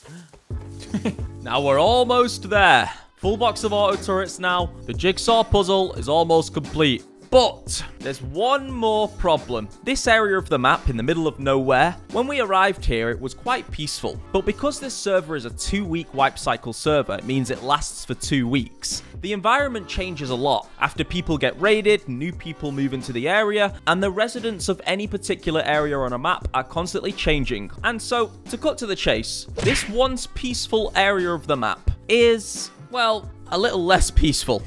Now we're almost there. Full box of auto turrets now. The jigsaw puzzle is almost complete. But there's one more problem. This area of the map in the middle of nowhere, when we arrived here, it was quite peaceful. But because this server is a two-week wipe cycle server, it means it lasts for two weeks. The environment changes a lot after people get raided, new people move into the area, and the residents of any particular area on a map are constantly changing. And so, to cut to the chase, this once peaceful area of the map is, well, a little less peaceful.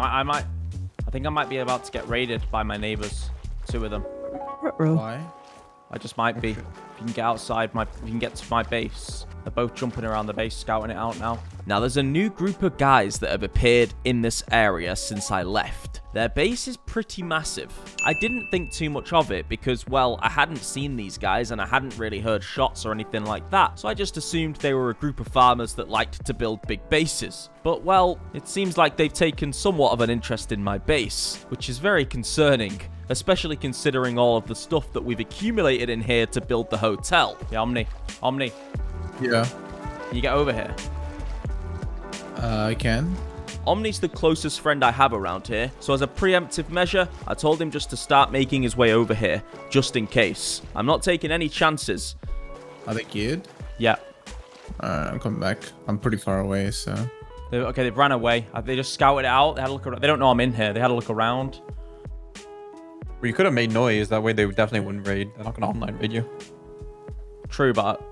I might, I think I might be about to get raided by my neighbors. Two of them. Why? I just might be. If you can get outside, my, if you can get to my base. They're both jumping around the base, scouting it out now. Now, there's a new group of guys that have appeared in this area since I left. Their base is pretty massive. I didn't think too much of it because, well, I hadn't seen these guys and I hadn't really heard shots or anything like that, so I just assumed they were a group of farmers that liked to build big bases. But, well, it seems like they've taken somewhat of an interest in my base, which is very concerning, especially considering all of the stuff that we've accumulated in here to build the hotel. Yeah, Omni. Omni. Yeah. Can you get over here? Uh, I can. Omni's the closest friend I have around here, so as a preemptive measure, I told him just to start making his way over here, just in case. I'm not taking any chances. Are they geared? Yeah. Alright, I'm coming back. I'm pretty far away, so... They're, okay, they've ran away. They just scouted it out. They had a look around. They don't know I'm in here. They had a look around. Well, you could have made noise. That way they definitely wouldn't raid. They're not going to online raid you. True, but...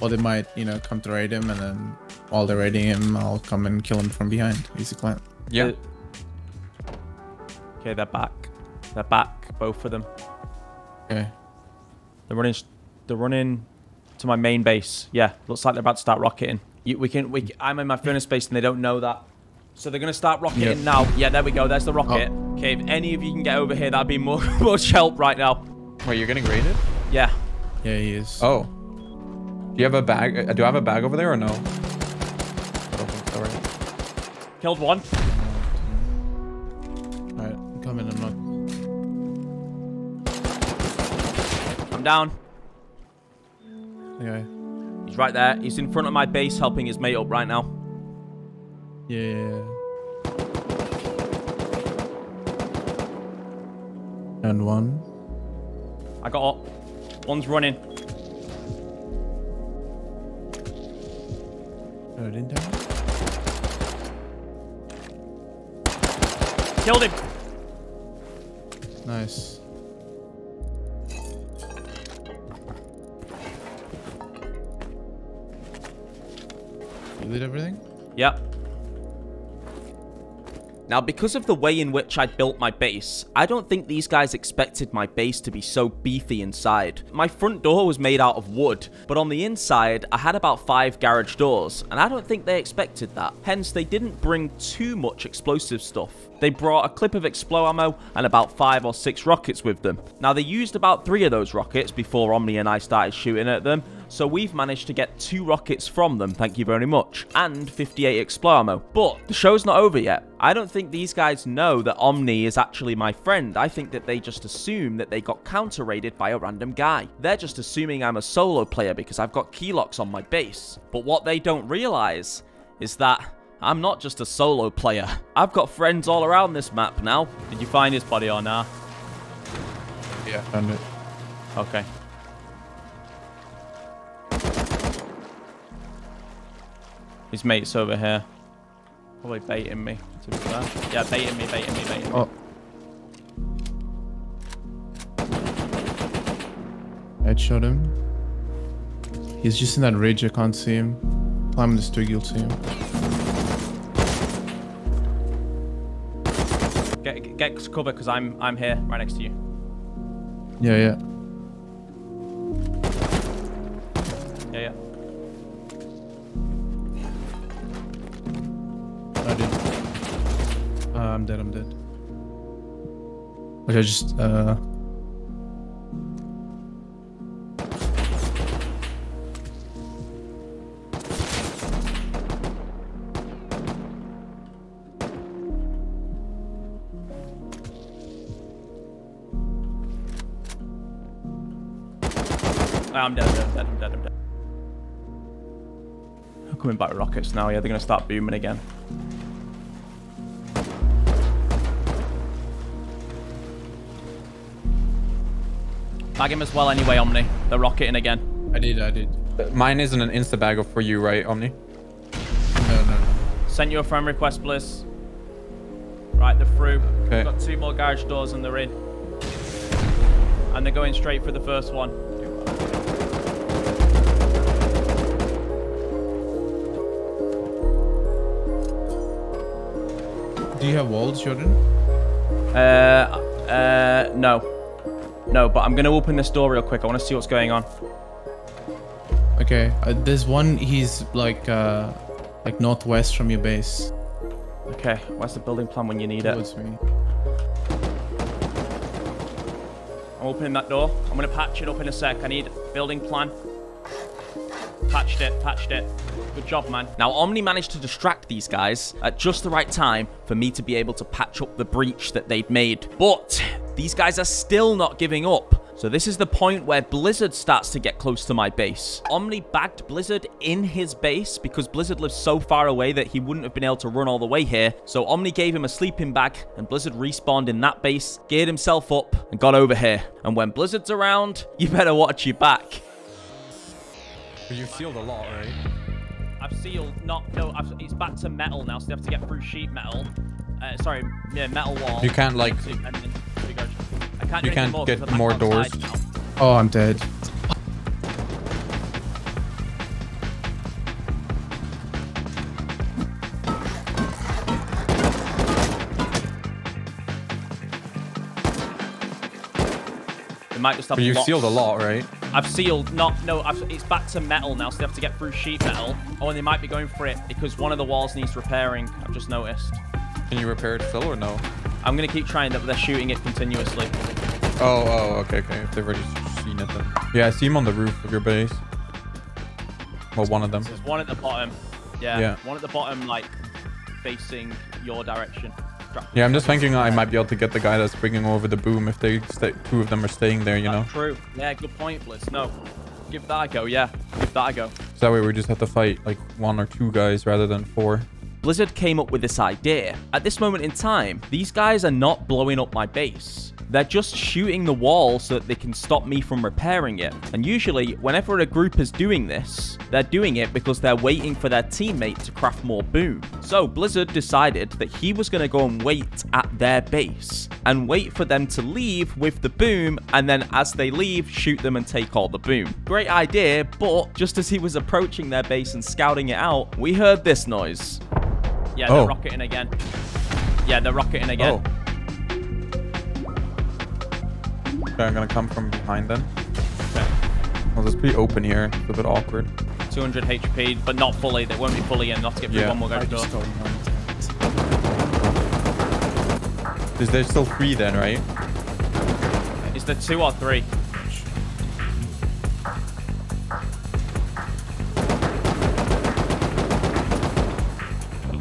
Or they might, you know, come to raid him, and then while they're raiding him, I'll come and kill him from behind. Easy client. Yeah. Okay, they're back. They're back, both of them. Okay. They're running. They're running to my main base. Yeah, looks like they're about to start rocketing. You, we can. We. I'm in my furnace base, and they don't know that. So they're gonna start rocketing yep. now. Yeah, there we go. There's the rocket. Oh. Okay, if any of you can get over here, that'd be more much help right now. Wait, you're getting raided? Yeah. Yeah, he is. Oh. Do you have a bag? Do I have a bag over there or no? I don't think so, right? Killed one. Alright, I'm coming. I'm not I'm down. Okay. He's right there. He's in front of my base helping his mate up right now. Yeah. And one. I got up. One's running. No, I didn't die. Killed him. Nice. You lit everything? Yep. Now, because of the way in which I built my base, I don't think these guys expected my base to be so beefy inside. My front door was made out of wood, but on the inside, I had about five garage doors, and I don't think they expected that. Hence, they didn't bring too much explosive stuff. They brought a clip of explo ammo and about five or six rockets with them. Now, they used about three of those rockets before Omni and I started shooting at them, so we've managed to get two rockets from them, thank you very much, and fifty-eight explo ammo. But the show's not over yet. I don't think these guys know that Omni is actually my friend. I think that they just assume that they got counter raided by a random guy. They're just assuming I'm a solo player because I've got keylocks on my base. But what they don't realize is that I'm not just a solo player. I've got friends all around this map now. Did you find his body or nah? Yeah, found it. Okay. His mate's over here. Probably baiting me. To be fair. Yeah, baiting me, baiting me, baiting me. Oh. Headshot him. He's just in that ridge, I can't see him. Climbing this twig, you'll see him. Get, get to cover, because I'm, I'm here, right next to you. Yeah, yeah. Yeah, yeah. Uh, I'm dead, I'm dead. Okay, just, uh... I'm dead, I'm dead, I'm dead, I'm dead, I'm dead. I'm coming back with rockets now, yeah, they're gonna start booming again. Bag him as well anyway, Omni. They're rocketing again. I did, I did. Mine isn't an insta-bagger for you, right, Omni? No, no. Sent you a friend request, Bliss. Right, they're through. Okay. We've got two more garage doors and they're in. And they're going straight for the first one. Do you have walls, Jordan? Uh, uh, no. No, but I'm going to open this door real quick. I want to see what's going on. Okay. Uh, there's one. He's like uh, like northwest from your base. Okay. Where's the building plan when you need it? Towards me. I'm opening that door. I'm going to patch it up in a sec. I need building plan. Patched it. Patched it. Good job, man. Now, Omni managed to distract these guys at just the right time for me to be able to patch up the breach that they'd made. But... these guys are still not giving up. So this is the point where Blizzard starts to get close to my base. Omni bagged Blizzard in his base because Blizzard lives so far away that he wouldn't have been able to run all the way here. So Omni gave him a sleeping bag and Blizzard respawned in that base, geared himself up and got over here. And when Blizzard's around, you better watch your back. You've sealed a lot, right? I've sealed, not, no, I've, it's back to metal now, so they have to get through sheet metal. Uh, sorry, yeah, metal wall. You can't like... I can't you can't more get more doors. Oh, I'm dead. They might just have but you've lots. Sealed a lot, right? I've sealed, not, no, I've, it's back to metal now, so they have to get through sheet metal. Oh, and they might be going for it because one of the walls needs repairing, I've just noticed. Can you repair it, Phil, or no? I'm going to keep trying that, but they're shooting it continuously. Oh, oh, okay, okay. If they've already seen it, then. Yeah, I see him on the roof of your base. Well, one of them. There's one at the bottom. Yeah, yeah. One at the bottom, like, facing your direction. Drop. Yeah, I'm just thinking I might be able to get the guy that's bringing over the boom if they stay, two of them are staying there, you know? That's true. Yeah, good point, Blitz. No. Give that a go, yeah. Give that a go. So that way we just have to fight like one or two guys rather than four. Blizzard came up with this idea. At this moment in time, these guys are not blowing up my base. They're just shooting the wall so that they can stop me from repairing it. And usually, whenever a group is doing this, they're doing it because they're waiting for their teammate to craft more boom. So Blizzard decided that he was going to go and wait at their base and wait for them to leave with the boom, and then as they leave, shoot them and take all the boom. Great idea, but just as he was approaching their base and scouting it out, we heard this noise. Yeah, they're oh. rocketing again. Yeah, they're rocketing again. Oh. I'm gonna come from behind then. Okay. Well, it's pretty open here. It's a bit awkward. two hundred H P, but not fully. They won't be fully enough to get through yeah, one more go to door. Is there still three then, right? Is there two or three?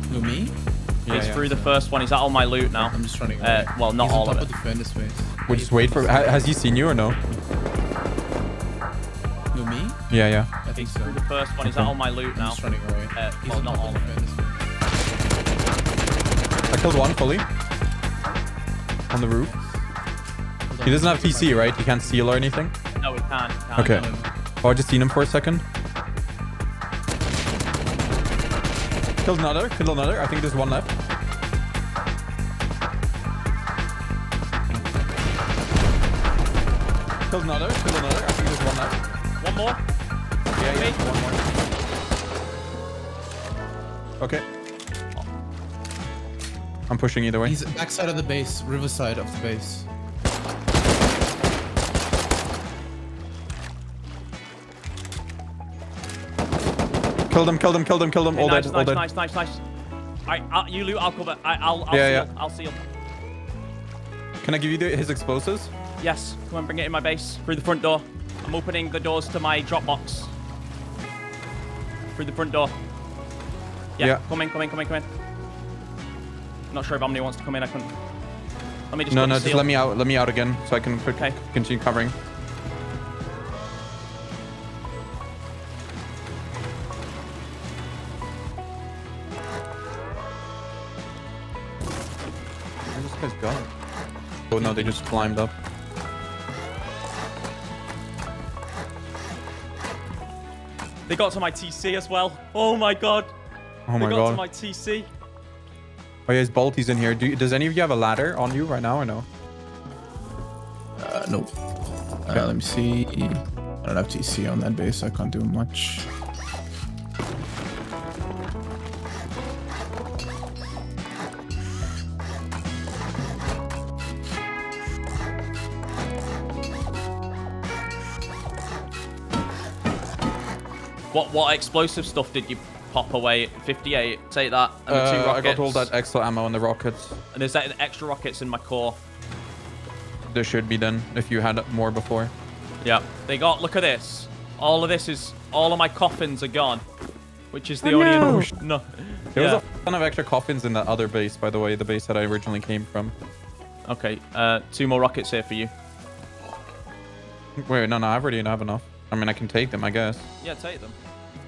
Who, me? Yeah, it's yeah, through yeah. the first one. He's out on my loot now. I'm just trying to go. Uh, well, not He's all on top of it. Of the defender space. We'll just wait for. Has he seen you or no? No, me? Yeah, yeah. I think so. The first one is okay. out on my loot now. I'm just running away. Uh, he's oh, not on. I killed one fully. On the roof. He doesn't have P C, right? He can't seal or anything? No, he can't. He can't. Okay. Oh, I just seen him for a second. Killed another. Killed another. I think there's one left. Killed another, killed another. I think there's one left. One more? Yeah, yeah, one more. Okay. I'm pushing either way. He's at the back side of the base, riverside of the base. Killed him, killed him, killed him, killed him. Hey, all nice, dead, nice, all nice, dead. Nice, nice, nice. Alright, I'll, you loot, I'll cover. I, I'll, I'll yeah, seal, yeah. I'll seal. Can I give you the, his explosives? Yes, come on, bring it in my base. Through the front door. I'm opening the doors to my Dropbox. Through the front door. Yeah, yeah. Come in, come in, come in, come in. I'm not sure if Omni wants to come in. I couldn't. Let me just. No, no, just let me out. Let me out again, so I can okay. continue covering. Where this guy's gone? Oh no, they just climbed up. They got to my T C as well. Oh my god. Oh my god. They got to my T C. Oh yeah, his Balti's in here. Do you, does any of you have a ladder on you right now or no? Uh, no. Okay. Uh, let me see. I don't have T C on that base. So I can't do much. What what explosive stuff did you pop away? fifty-eight. Take that. And the two uh, rockets. I got all that extra ammo and the rockets. And there's that extra rockets in my core. There should be then if you had more before. Yeah. They got. Look at this. All of this is. All of my coffins are gone, which is the oh, only. No. no. There yeah. was a ton of extra coffins in that other base, by the way, the base that I originally came from. Okay. Uh, two more rockets here for you. Wait, no, no, I've already have enough. I mean, I can take them, I guess. Yeah, take them.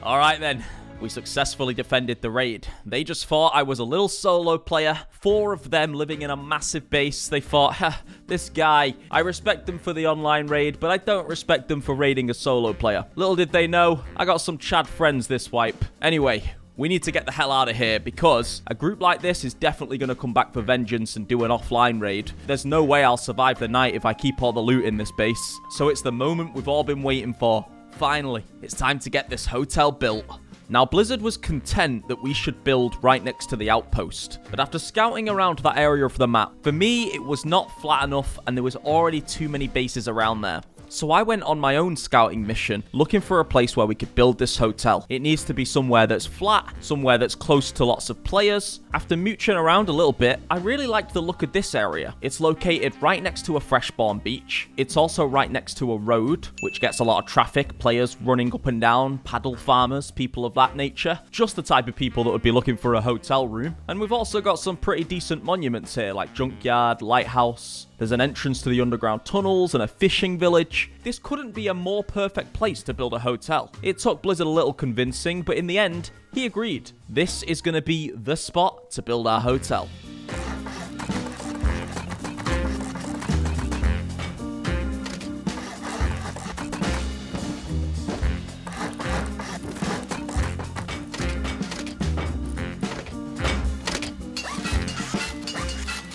All right, then. We successfully defended the raid. They just thought I was a little solo player. Four of them living in a massive base. They thought, ha, this guy. I respect them for the online raid, but I don't respect them for raiding a solo player. Little did they know, I got some Chad friends this wipe. Anyway, we need to get the hell out of here because a group like this is definitely going to come back for vengeance and do an offline raid. There's no way I'll survive the night if I keep all the loot in this base. So it's the moment we've all been waiting for. Finally, it's time to get this hotel built. Now, Blizzard was content that we should build right next to the outpost, but after scouting around that area of the map, for me, it was not flat enough and there was already too many bases around there. So I went on my own scouting mission, looking for a place where we could build this hotel. It needs to be somewhere that's flat, somewhere that's close to lots of players. After mooching around a little bit, I really liked the look of this area. It's located right next to a Freshborn beach. It's also right next to a road, which gets a lot of traffic, players running up and down, paddle farmers, people of that nature. Just the type of people that would be looking for a hotel room. And we've also got some pretty decent monuments here, like Junkyard, Lighthouse. There's an entrance to the underground tunnels and a fishing village. This couldn't be a more perfect place to build a hotel. It took Blizzard a little convincing, but in the end, he agreed. This is going to be the spot to build our hotel.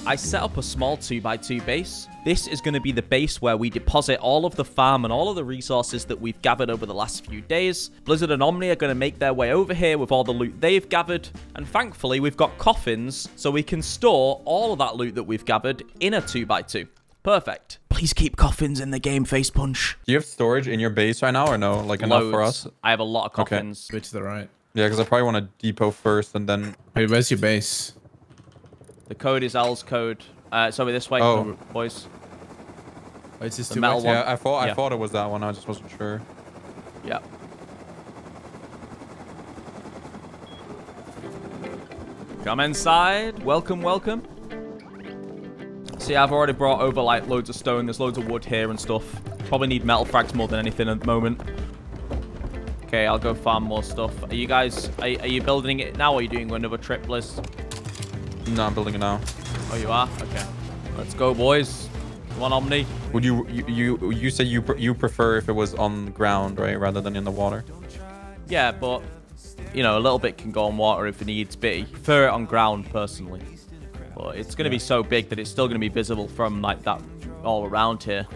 I set up a small two by two base. This is going to be the base where we deposit all of the farm and all of the resources that we've gathered over the last few days. Blizzard and Omni are going to make their way over here with all the loot they've gathered. And thankfully, we've got coffins, so we can store all of that loot that we've gathered in a two by two. Perfect. Please keep coffins in the game, Face Punch. Do you have storage in your base right now or no? Like enough for us? I have a lot of coffins. Okay. Switch to the right. Yeah, because I probably want to depot first and then... Hey, where's your base? The code is Al's code. Uh, it's over this way, oh. boys. Oh, it's just the metal one. Yeah, I thought I yeah. thought it was that one. I just wasn't sure. Yeah. Come inside. Welcome, welcome. See, I've already brought over like loads of stone. There's loads of wood here and stuff. Probably need metal frags more than anything at the moment. Okay, I'll go farm more stuff. Are you guys? Are, are you building it now? Or are you doing another trip, Liz? No, I'm building it now. Oh, you are? Okay. Let's go, boys. Come on, Omni. Would you you you, you say you pr you prefer if it was on the ground, right, rather than in the water? Yeah, but you know, a little bit can go on water if it needs be. Prefer it on ground personally, but it's going to yeah. be so big that it's still going to be visible from like that all around here.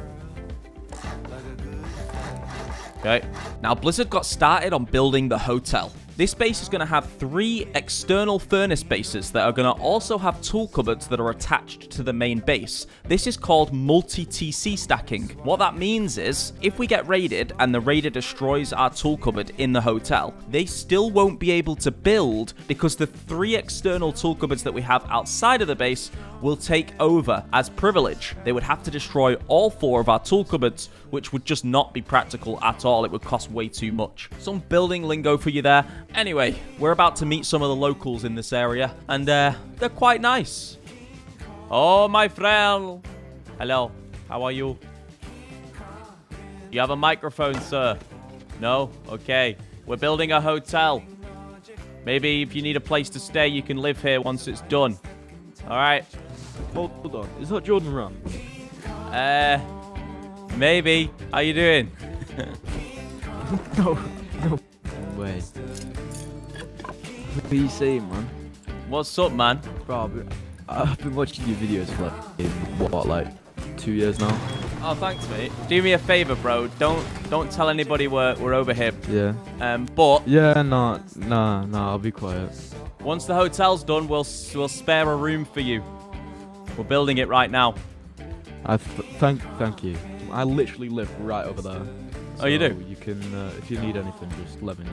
Okay. Now, Blizzard got started on building the hotel. This base is going to have three external furnace bases that are going to also have tool cupboards that are attached to the main base. This is called multi-T C stacking. What that means is, if we get raided and the raider destroys our tool cupboard in the hotel, they still won't be able to build because the three external tool cupboards that we have outside of the base will take over as privilege. They would have to destroy all four of our tool cupboards, which would just not be practical at all. It would cost way too much. Some building lingo for you there. Anyway, we're about to meet some of the locals in this area, and uh, they're quite nice. Oh, my friend. Hello. How are you? You have a microphone, sir? No? Okay. We're building a hotel. Maybe if you need a place to stay, you can live here once it's done. All right. Hold, hold on. Is that Jordan Ram? Uh, maybe. How you doing? No. No. Wait. What are you saying, man? What's up, man? Bro, I've been watching your videos for like, in, what, like two years now? Oh, thanks, mate. Do me a favor, bro. Don't don't tell anybody we're, we're over here. Yeah. Um, but... Yeah, no, no, no, I'll be quiet. Once the hotel's done, we'll we'll spare a room for you. We're building it right now. I th thank, thank you. I literally live right over there. So oh, you do? You can, uh, if you need anything, just let me know.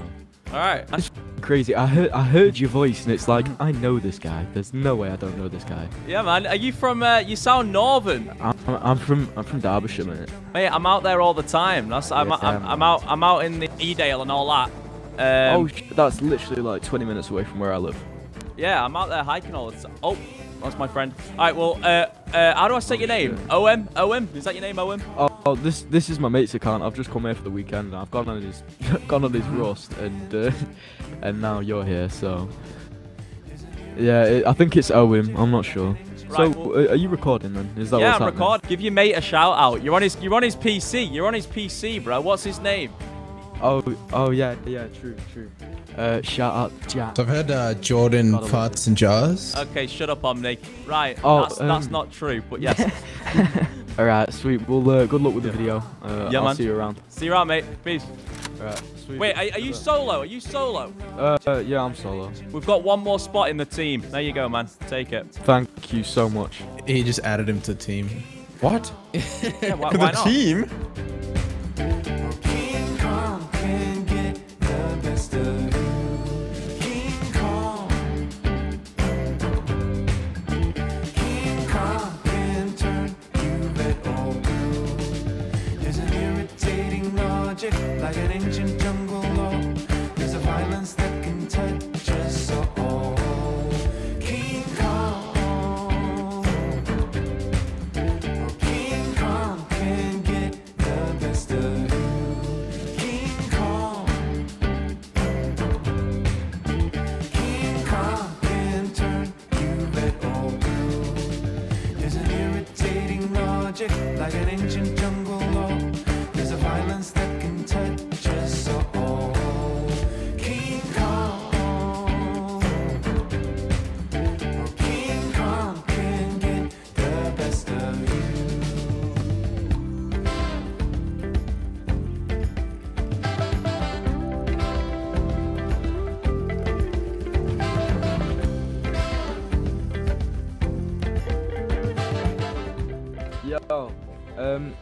All right. It's crazy. I heard, I heard your voice, and it's like I know this guy. There's no way I don't know this guy. Yeah, man. Are you from? Uh, you sound northern. I'm, I'm from. I'm from Derbyshire, mate. Mate, I'm out there all the time. That's. I'm. Yes, I'm, I'm, I'm out. I'm out in the Edale and all that. Um, oh, shit, that's literally like twenty minutes away from where I live. Yeah, I'm out there hiking all the time. Oh, that's my friend. All right. Well, uh, uh, how do I say oh, your name? Shit. O M. O M. Is that your name, O M? Oh. Oh, this this is my mate's account. I've just come here for the weekend, and I've gone on his gone on his rust, and uh, and now you're here. So yeah, it, I think it's Owen. I'm not sure. Right, so well, are you recording then? Is that yeah, what's I'm happening? Record. Give your mate a shout out. You're on his you're on his P C. You're on his P C, bro. What's his name? Oh oh yeah yeah true true. Uh, shout out Jack. So I've heard uh, Jordan farts and jars. Okay, shut up, Omni. Right, oh, that's um, that's not true, but yes. Alright, sweet. Well, uh, good luck with the video. Uh, yeah, I'll man. see you around. See you around, mate. Peace. Alright, sweet. Wait, are, are you solo? Are you solo? Uh, uh, yeah, I'm solo. We've got one more spot in the team. There you go, man. Take it. Thank you so much. He just added him to the team. What? Yeah, why, why the not? team? magic like an ancient jungle law. There's a violence that can touch us all. King Kong, oh, King Kong can get the best of you. King Kong, King Kong can turn you red or blue. There's an irritating logic like an ancient jungle law. There's a violence that can touch us all. King Kong, oh, King Kong can get the best of you. Yo, um,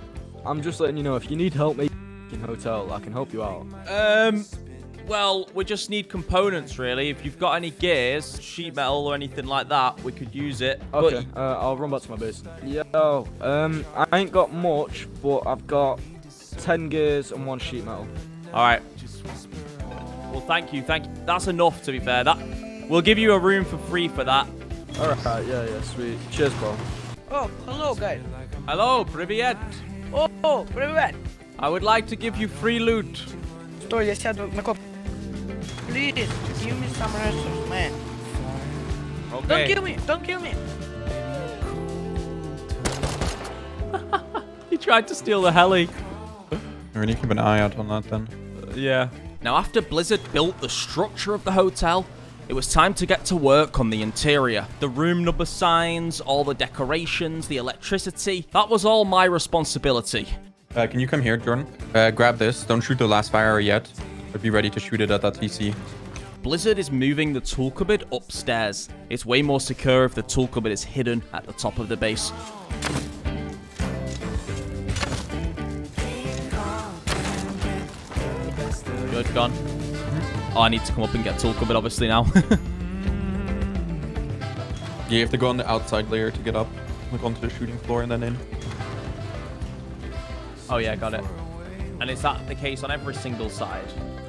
I'm just letting you know, if you need help making a hotel, I can help you out. Um, well, we just need components, really. If you've got any gears, sheet metal or anything like that, we could use it. Okay, but uh, I'll run back to my base. Yo, um, I ain't got much, but I've got ten gears and one sheet metal. All right. Well, thank you, thank you. That's enough, to be fair. That we'll give you a room for free for that. All right, yeah, yeah, sweet. Cheers, bro. Oh, hello, guys. Hello, Privyet. Oh, привет! I would like to give you free loot. Стой, я сяду на коп. Please, give me some resources, man. Okay. Don't kill me! Don't kill me! He tried to steal the heli. We need to keep an eye out on that then. Uh, yeah. Now, after Blizzard built the structure of the hotel, it was time to get to work on the interior. The room number signs, all the decorations, the electricity. That was all my responsibility. Uh, can you come here, Jordan? Uh, grab this. Don't shoot the last fire yet, but be ready to shoot it at that T C. Blizzard is moving the tool cupboard upstairs. It's way more secure if the tool cupboard is hidden at the top of the base. Good, gone. Oh, I need to come up and get tool cupboard, obviously, now. Yeah, you have to go on the outside layer to get up. Like, onto the shooting floor and then in. Oh, yeah, got it. And is that the case on every single side?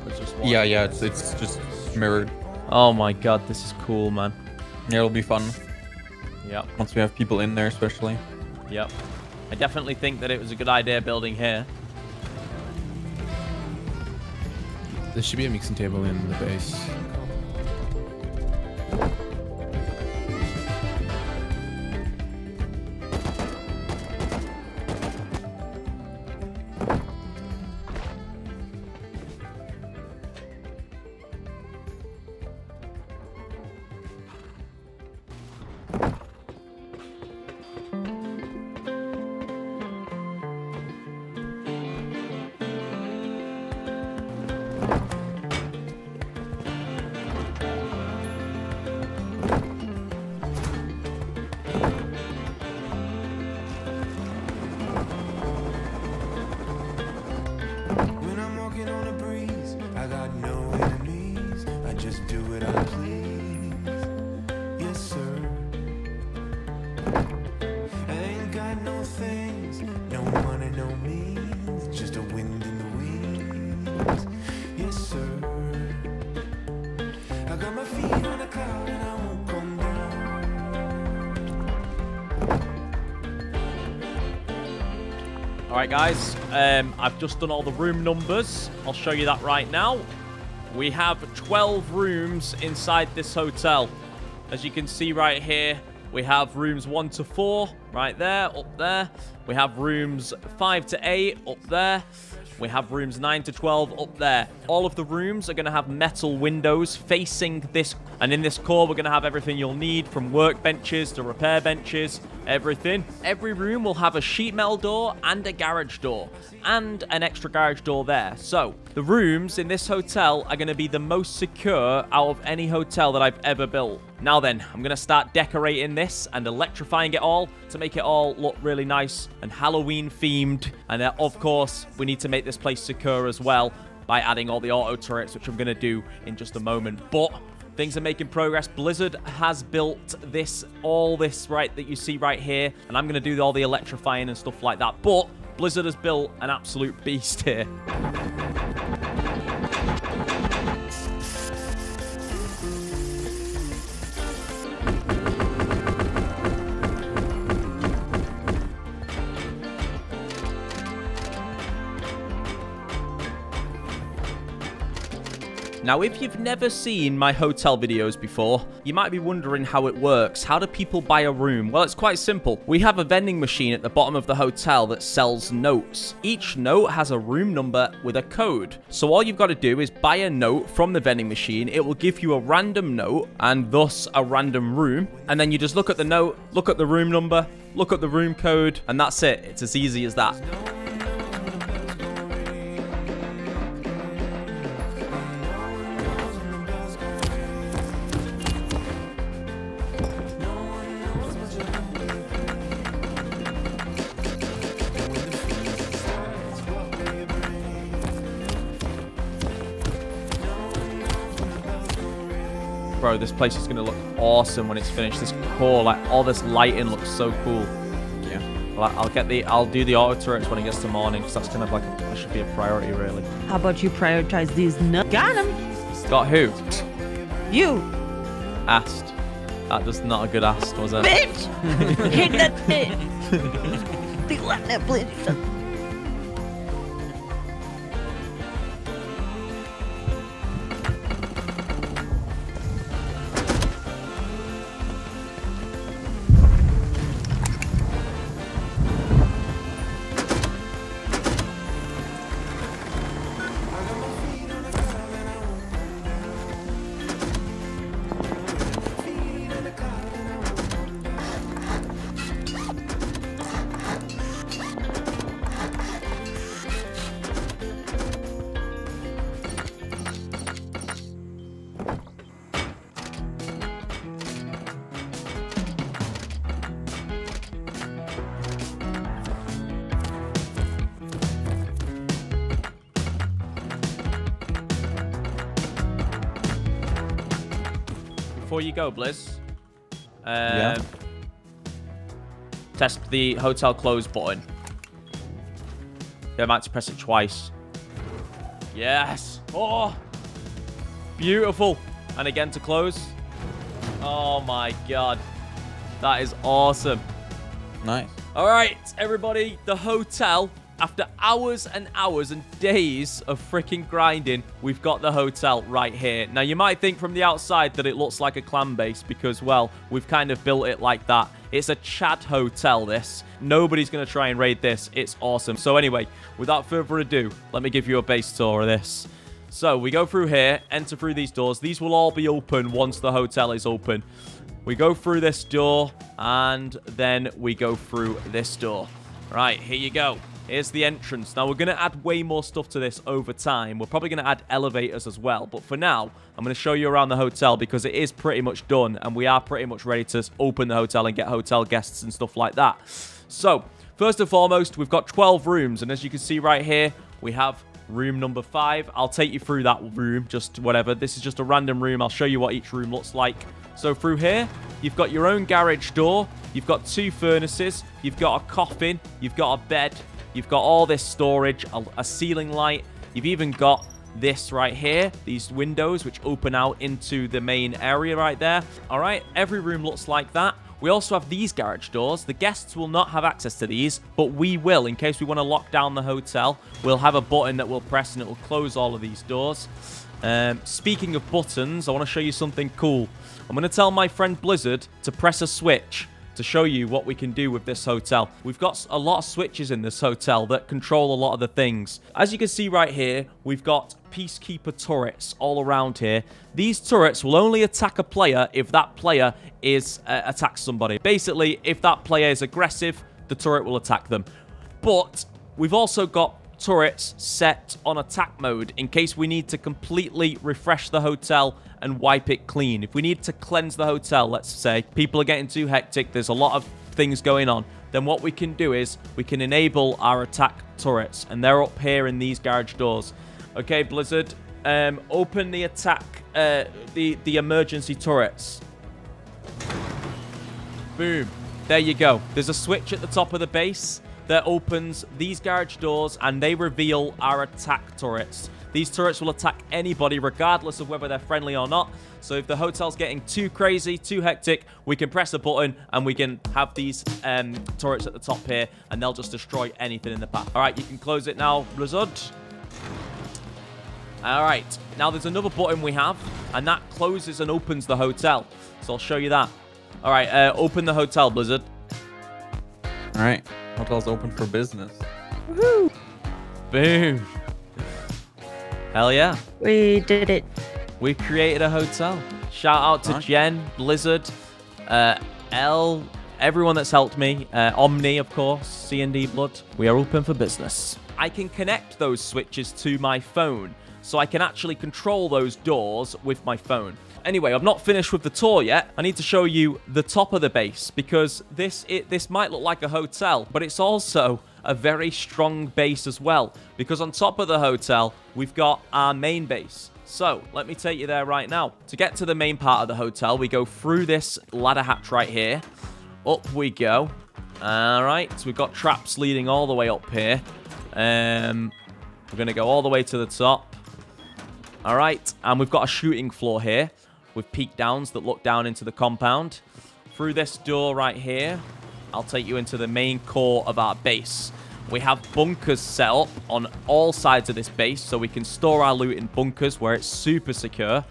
It's just one. Yeah, yeah, it's, it's just mirrored. Oh, my God, this is cool, man. Yeah, it'll be fun. Yep. Once we have people in there, especially. Yep. I definitely think that it was a good idea building here. There should be a mixing table in the base. Alright guys, um, I've just done all the room numbers. I'll show you that right now. We have twelve rooms inside this hotel. As you can see right here, we have rooms one to four right there, up there. We have rooms five to eight up there. We have rooms nine to twelve up there. All of the rooms are going to have metal windows facing this. And in this core, we're going to have everything you'll need, from workbenches to repair benches, everything. Every room will have a sheet metal door and a garage door and an extra garage door there. So the rooms in this hotel are going to be the most secure out of any hotel that I've ever built. Now then, I'm going to start decorating this and electrifying it all to make it all look really nice and Halloween themed. And uh, of course, we need to make this place secure as well by adding all the auto turrets, which I'm going to do in just a moment. But things are making progress. Blizzard has built this, all this right that you see right here. And I'm going to do all the electrifying and stuff like that. But Blizzard has built an absolute beast here. Now, if you've never seen my hotel videos before, you might be wondering how it works. How do people buy a room? Well, it's quite simple. We have a vending machine at the bottom of the hotel that sells notes. Each note has a room number with a code. So all you've got to do is buy a note from the vending machine. It will give you a random note and thus a random room. And then you just look at the note, look at the room number, look at the room code, and that's it. It's as easy as that. Bro, this place is going to look awesome when it's finished. This core, like, all this lighting looks so cool. Yeah. Like, I'll get the, I'll do the auto turrets when it gets to morning, because that's kind of like, a, that should be a priority, really. How about you prioritize these nuts? Got him. Got who? You. Asked. That was not a good ask, was it? Bitch! Hit that bitch! They left that bitch. Before you go, Blizz, um, yeah. Test the hotel close button. Yeah, I might have to press it twice. Yes. Oh, beautiful. And again to close. Oh my God, that is awesome. Nice. All right, everybody, the hotel. After hours and hours and days of freaking grinding, we've got the hotel right here. Now, you might think from the outside that it looks like a clan base because, well, we've kind of built it like that. It's a Chad hotel, this. Nobody's going to try and raid this. It's awesome. So anyway, without further ado, let me give you a base tour of this. So we go through here, enter through these doors. These will all be open once the hotel is open. We go through this door, and then we go through this door. Right, here you go. Here's the entrance. Now, we're going to add way more stuff to this over time. We're probably going to add elevators as well. But for now, I'm going to show you around the hotel because it is pretty much done. And we are pretty much ready to open the hotel and get hotel guests and stuff like that. So, first and foremost, we've got twelve rooms. And as you can see right here, we have room number five. I'll take you through that room, just whatever. This is just a random room. I'll show you what each room looks like. So through here, you've got your own garage door. You've got two furnaces. You've got a coffin. You've got a bed. You've got all this storage, a, a ceiling light. You've even got this right here, these windows, which open out into the main area right there. All right, every room looks like that. We also have these garage doors. The guests will not have access to these, but we will. In case we want to lock down the hotel, we'll have a button that we'll press and it will close all of these doors. Um, speaking of buttons, I want to show you something cool. I'm going to tell my friend Blizzard to press a switch to show you what we can do with this hotel. We've got a lot of switches in this hotel that control a lot of the things. As you can see right here, we've got peacekeeper turrets all around here. These turrets will only attack a player if that player is uh, attacks somebody. Basically, if that player is aggressive, the turret will attack them. But we've also got turrets set on attack mode in case we need to completely refresh the hotel and wipe it clean. If we need to cleanse the hotel, let's say, people are getting too hectic, there's a lot of things going on, then what we can do is we can enable our attack turrets, and they're up here in these garage doors. Okay, Blizzard, um, open the attack, uh, the, the emergency turrets. Boom. There you go. There's a switch at the top of the base. that opens these garage doors and they reveal our attack turrets. These turrets will attack anybody regardless of whether they're friendly or not. So if the hotel's getting too crazy, too hectic, we can press a button and we can have these um, turrets at the top here and they'll just destroy anything in the path. All right, you can close it now, Blizzard. All right, now there's another button we have and that closes and opens the hotel. So I'll show you that. All right, uh, open the hotel, Blizzard. All right, hotel's open for business. Woohoo! Boom. Hell yeah. We did it. We created a hotel. Shout out to right. Jen, Blizzard, uh, L, everyone that's helped me. Uh, Omni, of course, C N D Blood. We are open for business. I can connect those switches to my phone, so I can actually control those doors with my phone. Anyway, I'm not finished with the tour yet. I need to show you the top of the base, because this, it, this might look like a hotel, but it's also a very strong base as well, because on top of the hotel, we've got our main base. So let me take you there right now. To get to the main part of the hotel, we go through this ladder hatch right here. Up we go. All right, so we've got traps leading all the way up here. Um, we're gonna go all the way to the top. All right, and we've got a shooting floor here with peak downs that look down into the compound. Through this door right here, I'll take you into the main core of our base. We have bunkers set up on all sides of this base, so we can store our loot in bunkers where it's super secure.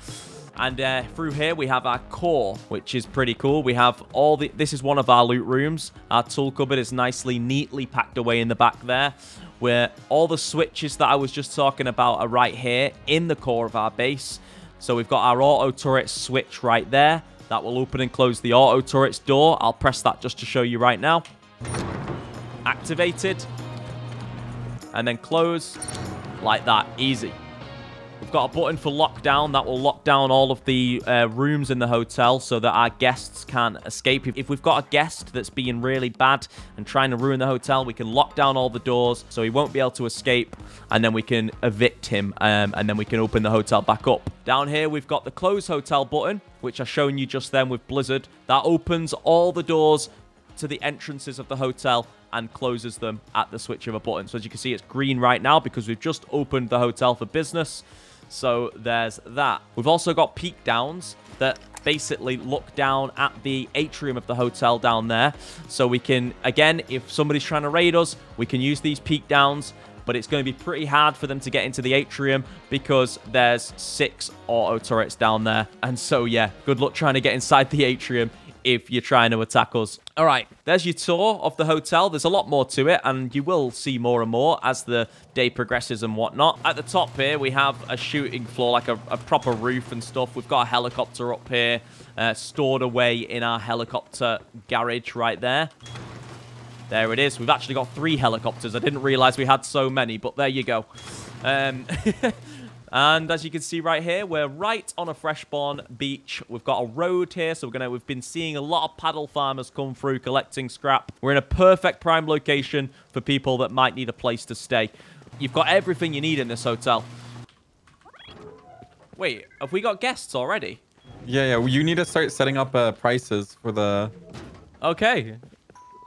And uh, through here, we have our core, which is pretty cool. We have all the... This is one of our loot rooms. Our tool cupboard is nicely, neatly packed away in the back there, where all the switches that I was just talking about are right here in the core of our base. So we've got our auto turret switch right there. That will open and close the auto turret's door. I'll press that just to show you right now. Activated. And then close. Like that. Easy. We've got a button for lockdown. That will lock down all of the uh, rooms in the hotel so that our guests can't escape. If we've got a guest that's being really bad and trying to ruin the hotel, we can lock down all the doors so he won't be able to escape. And then we can evict him. Um, and then we can open the hotel back up. Down here, we've got the close hotel button, which I've shown you just then with Blizzard. That opens all the doors to the entrances of the hotel and closes them at the switch of a button. So as you can see, it's green right now because we've just opened the hotel for business. So there's that. We've also got peek downs that basically look down at the atrium of the hotel down there. So we can, again, if somebody's trying to raid us, we can use these peek downs, but it's going to be pretty hard for them to get into the atrium because there's six auto turrets down there. And so, yeah, good luck trying to get inside the atrium if you're trying to attack us. All right, there's your tour of the hotel. There's a lot more to it, and you will see more and more as the day progresses and whatnot. At the top here, we have a shooting floor, like a, a proper roof and stuff. We've got a helicopter up here, uh, stored away in our helicopter garage right there. There it is. We've actually got three helicopters. I didn't realize we had so many, but there you go. Um... And as you can see right here, we're right on a Freshborn beach. We've got a road here, so we're gonna, we've been seeing a lot of paddle farmers come through collecting scrap. We're in a perfect prime location for people that might need a place to stay. You've got everything you need in this hotel. Wait, have we got guests already? Yeah, yeah, well, you need to start setting up uh, prices for the... Okay,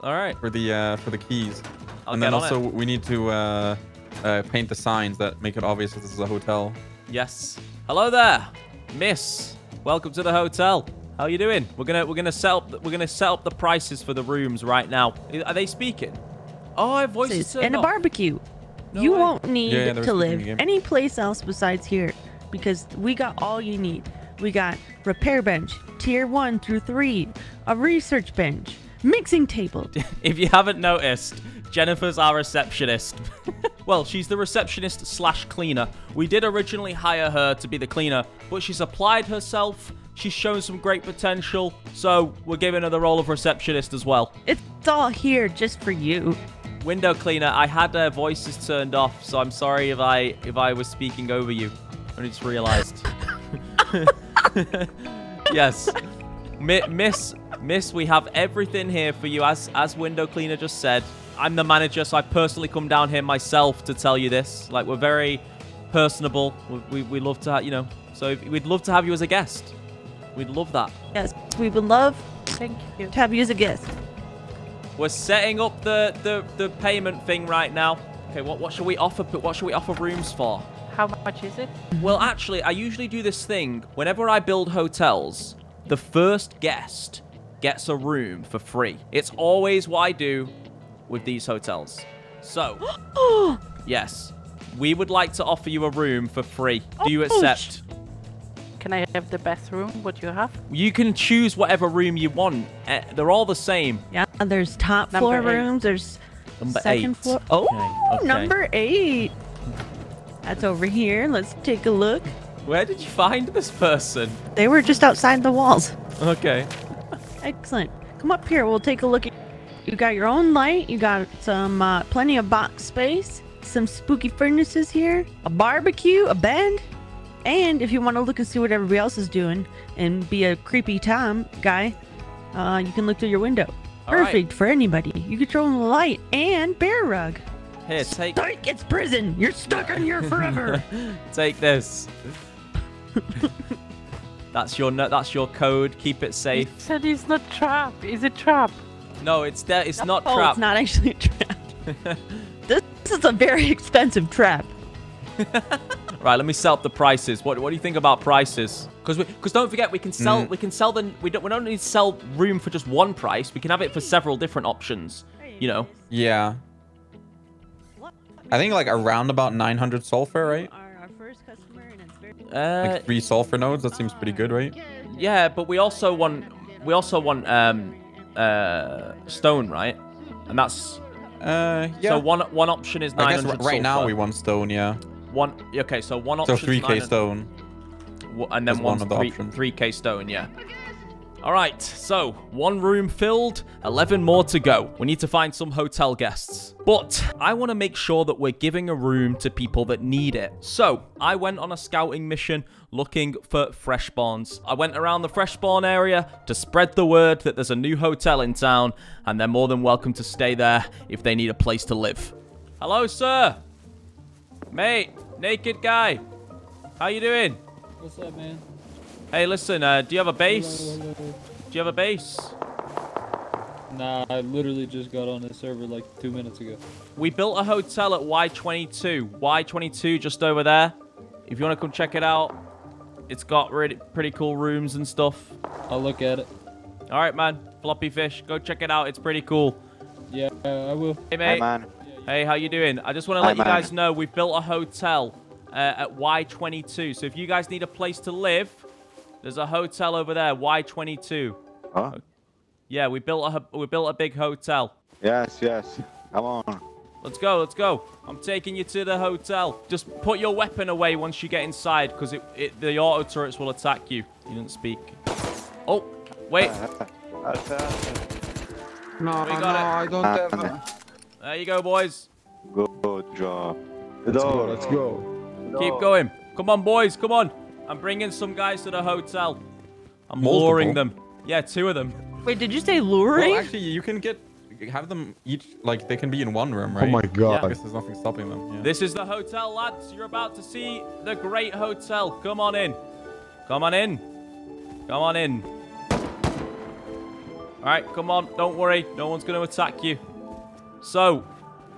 all right. For the, uh, for the keys. I'll and then also it. we need to... Uh... Uh, paint the signs that make it obvious that this is a hotel. Yes. Hello there, miss. Welcome to the hotel. How are you doing? We're gonna we're gonna set up the, we're gonna set up the prices for the rooms right now. Are they speaking? Oh, I voices and a barbecue. No you way. won't need yeah, yeah, to live any place else besides here because we got all you need. We got repair bench, tier one through three, a research bench, mixing table. If you haven't noticed, Jennifer's our receptionist. Well, she's the receptionist slash cleaner. We did originally hire her to be the cleaner, but she's applied herself. She's shown some great potential, so we're giving her the role of receptionist as well. It's all here just for you. Window cleaner, I had uh, voices turned off, so I'm sorry if I if I was speaking over you. I just realized. Yes. Mi miss, miss, we have everything here for you, as, as window cleaner just said. I'm the manager, so I personally come down here myself to tell you this. Like, we're very personable. We, we, we love to, you know, so we'd love to have you as a guest. We'd love that. Yes, we would love Thank you. to have you as a guest. We're setting up the, the, the payment thing right now. Okay, what, what should we offer? What should we offer rooms for? How much is it? Well, actually, I usually do this thing. Whenever I build hotels, the first guest gets a room for free. It's always what I do with these hotels. So, yes, we would like to offer you a room for free. Do you accept? Can I have the best room? What do you have? You can choose whatever room you want. Uh, they're all the same. Yeah, there's top number floor eight. rooms. There's number second eight. floor. Oh, okay. Okay. Number eight. That's over here. Let's take a look. Where did you find this person? They were just outside the walls. Okay. Excellent. Come up here. We'll take a look at. You got your own light. You got some uh, plenty of box space. Some spooky furnaces here. A barbecue. A bed. And if you want to look and see what everybody else is doing and be a creepy Tom guy, uh, you can look through your window. All Perfect right. for anybody. You control the light and bear rug. Here, take. Strike, it's prison. You're stuck in here forever. Take this. That's your that's your code. Keep it safe. He said it's not trap. Is it trap? No, it's that. It's no, not trap. It's not actually a trap. This is a very expensive trap. Right, let me sell up the prices. What What do you think about prices? Because because don't forget, we can sell mm. we can sell the we don't we don't need to sell room for just one price. We can have it for several different options. You know. Yeah. I think like around about nine hundred sulfur, right? Uh, like three sulfur nodes. That seems pretty good, right? Yeah, but we also want we also want um uh stone, right? And that's uh yeah. So one one option is nine hundred sulfur. I guess right now we want stone, yeah. One, okay, so one option. So three K stone. And then one three K stone, yeah. All right, so one room filled, eleven more to go. We need to find some hotel guests. But I want to make sure that we're giving a room to people that need it. So I went on a scouting mission looking for Freshborns. I went around the Freshborn area to spread the word that there's a new hotel in town, and they're more than welcome to stay there if they need a place to live. Hello, sir. Mate, naked guy, how you doing? What's up, man? Hey, listen, uh, do you have a base? Hello, hello, hello. Do you have a base? Nah, I literally just got on the server like two minutes ago. We built a hotel at Y twenty-two. Y twenty-two just over there. If you want to come check it out, it's got really pretty cool rooms and stuff. I'll look at it. All right, man. Floppy fish, go check it out. It's pretty cool. Yeah, I will. Hey, mate. Hey, man. Hey, how you doing? I just want to let Hi, you man. guys know we've built a hotel uh, at Y twenty-two. So if you guys need a place to live, there's a hotel over there, Y twenty-two. Huh? Yeah, we built a we built a big hotel. Yes, yes. Come on. Let's go, let's go. I'm taking you to the hotel. Just put your weapon away once you get inside, because it, it the auto turrets will attack you. You didn't speak. Oh, wait. No, no, I don't have a... There you go, boys. Good job. Let's go. Let's go. Keep going. Come on, boys. Come on. I'm bringing some guys to the hotel. I'm Multiple. luring them. Yeah, two of them. Wait, did you say luring? Well, actually, you can get have them each like they can be in one room, right? Oh my god. Yeah. I guess there's nothing stopping them. Yeah. This is the hotel, lads. You're about to see the great hotel. Come on in. Come on in. Come on in. All right, come on. Don't worry. No one's going to attack you. So,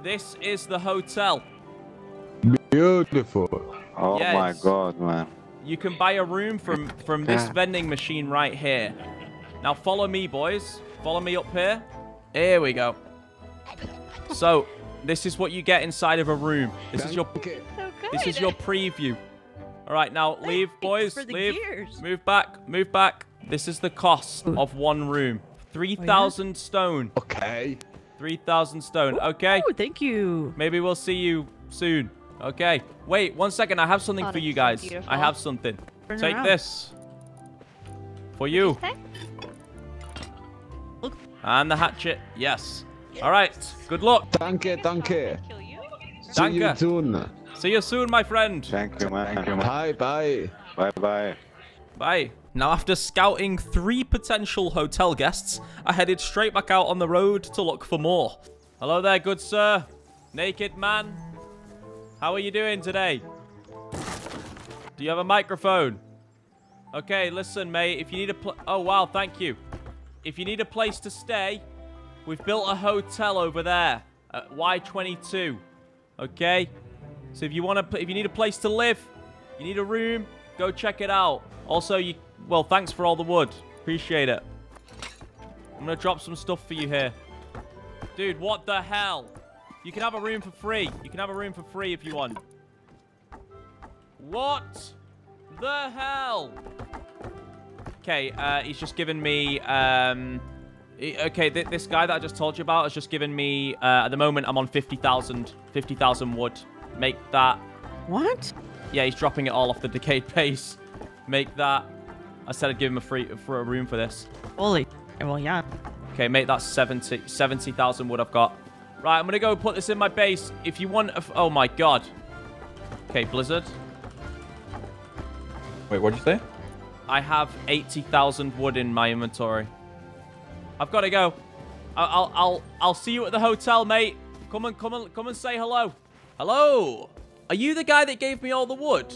this is the hotel. Beautiful. Oh yes. My god, man. You can buy a room from, from this vending machine right here. Now, follow me, boys. Follow me up here. Here we go. So, this is what you get inside of a room. This is your, this is your preview. All right, now, leave, boys. Leave. Move back. Move back. This is the cost of one room. three thousand stone. Okay. three thousand stone. Okay. Oh, thank you. Maybe we'll see you soon. Okay. Wait, one second. I have something oh, for you guys. Beautiful. I have something. Turn Take around. this. For you. you and the hatchet. Yes. yes. All right. Good luck. Danke, danke. See you soon. See you soon, my friend. Thank you, man. Thank you, man. Bye, bye. Bye, bye. Bye. Now, after scouting three potential hotel guests, I headed straight back out on the road to look for more. Hello there, good sir. Naked man. How are you doing today? Do you have a microphone? Okay, listen, mate. If you need a pl- Oh, wow, thank you. If you need a place to stay, We've built a hotel over there at Y twenty-two. Okay? So if you want to, if you need a place to live, you need a room, go check it out. Also, you, well, thanks for all the wood. Appreciate it. I'm going to drop some stuff for you here. Dude, what the hell? You can have a room for free. You can have a room for free if you want. What the hell? Okay, uh, he's just given me... Um, he, okay, th this guy that I just told you about has just given me... Uh, at the moment, I'm on fifty thousand. fifty thousand wood. Make that... What? Yeah, he's dropping it all off the decayed base. Make that... I said I'd give him a free for a room for this. Holy... Well, yeah. Okay, mate, that's seventy thousand wood I've got. Right, I'm going to go put this in my base. If you want... A f oh, my God. Okay, Blizzard. Wait, what did you say? I have eighty thousand wood in my inventory. I've got to go. I'll, I'll, I'll see you at the hotel, mate. Come and, come and, come and say hello. Hello. Are you the guy that gave me all the wood?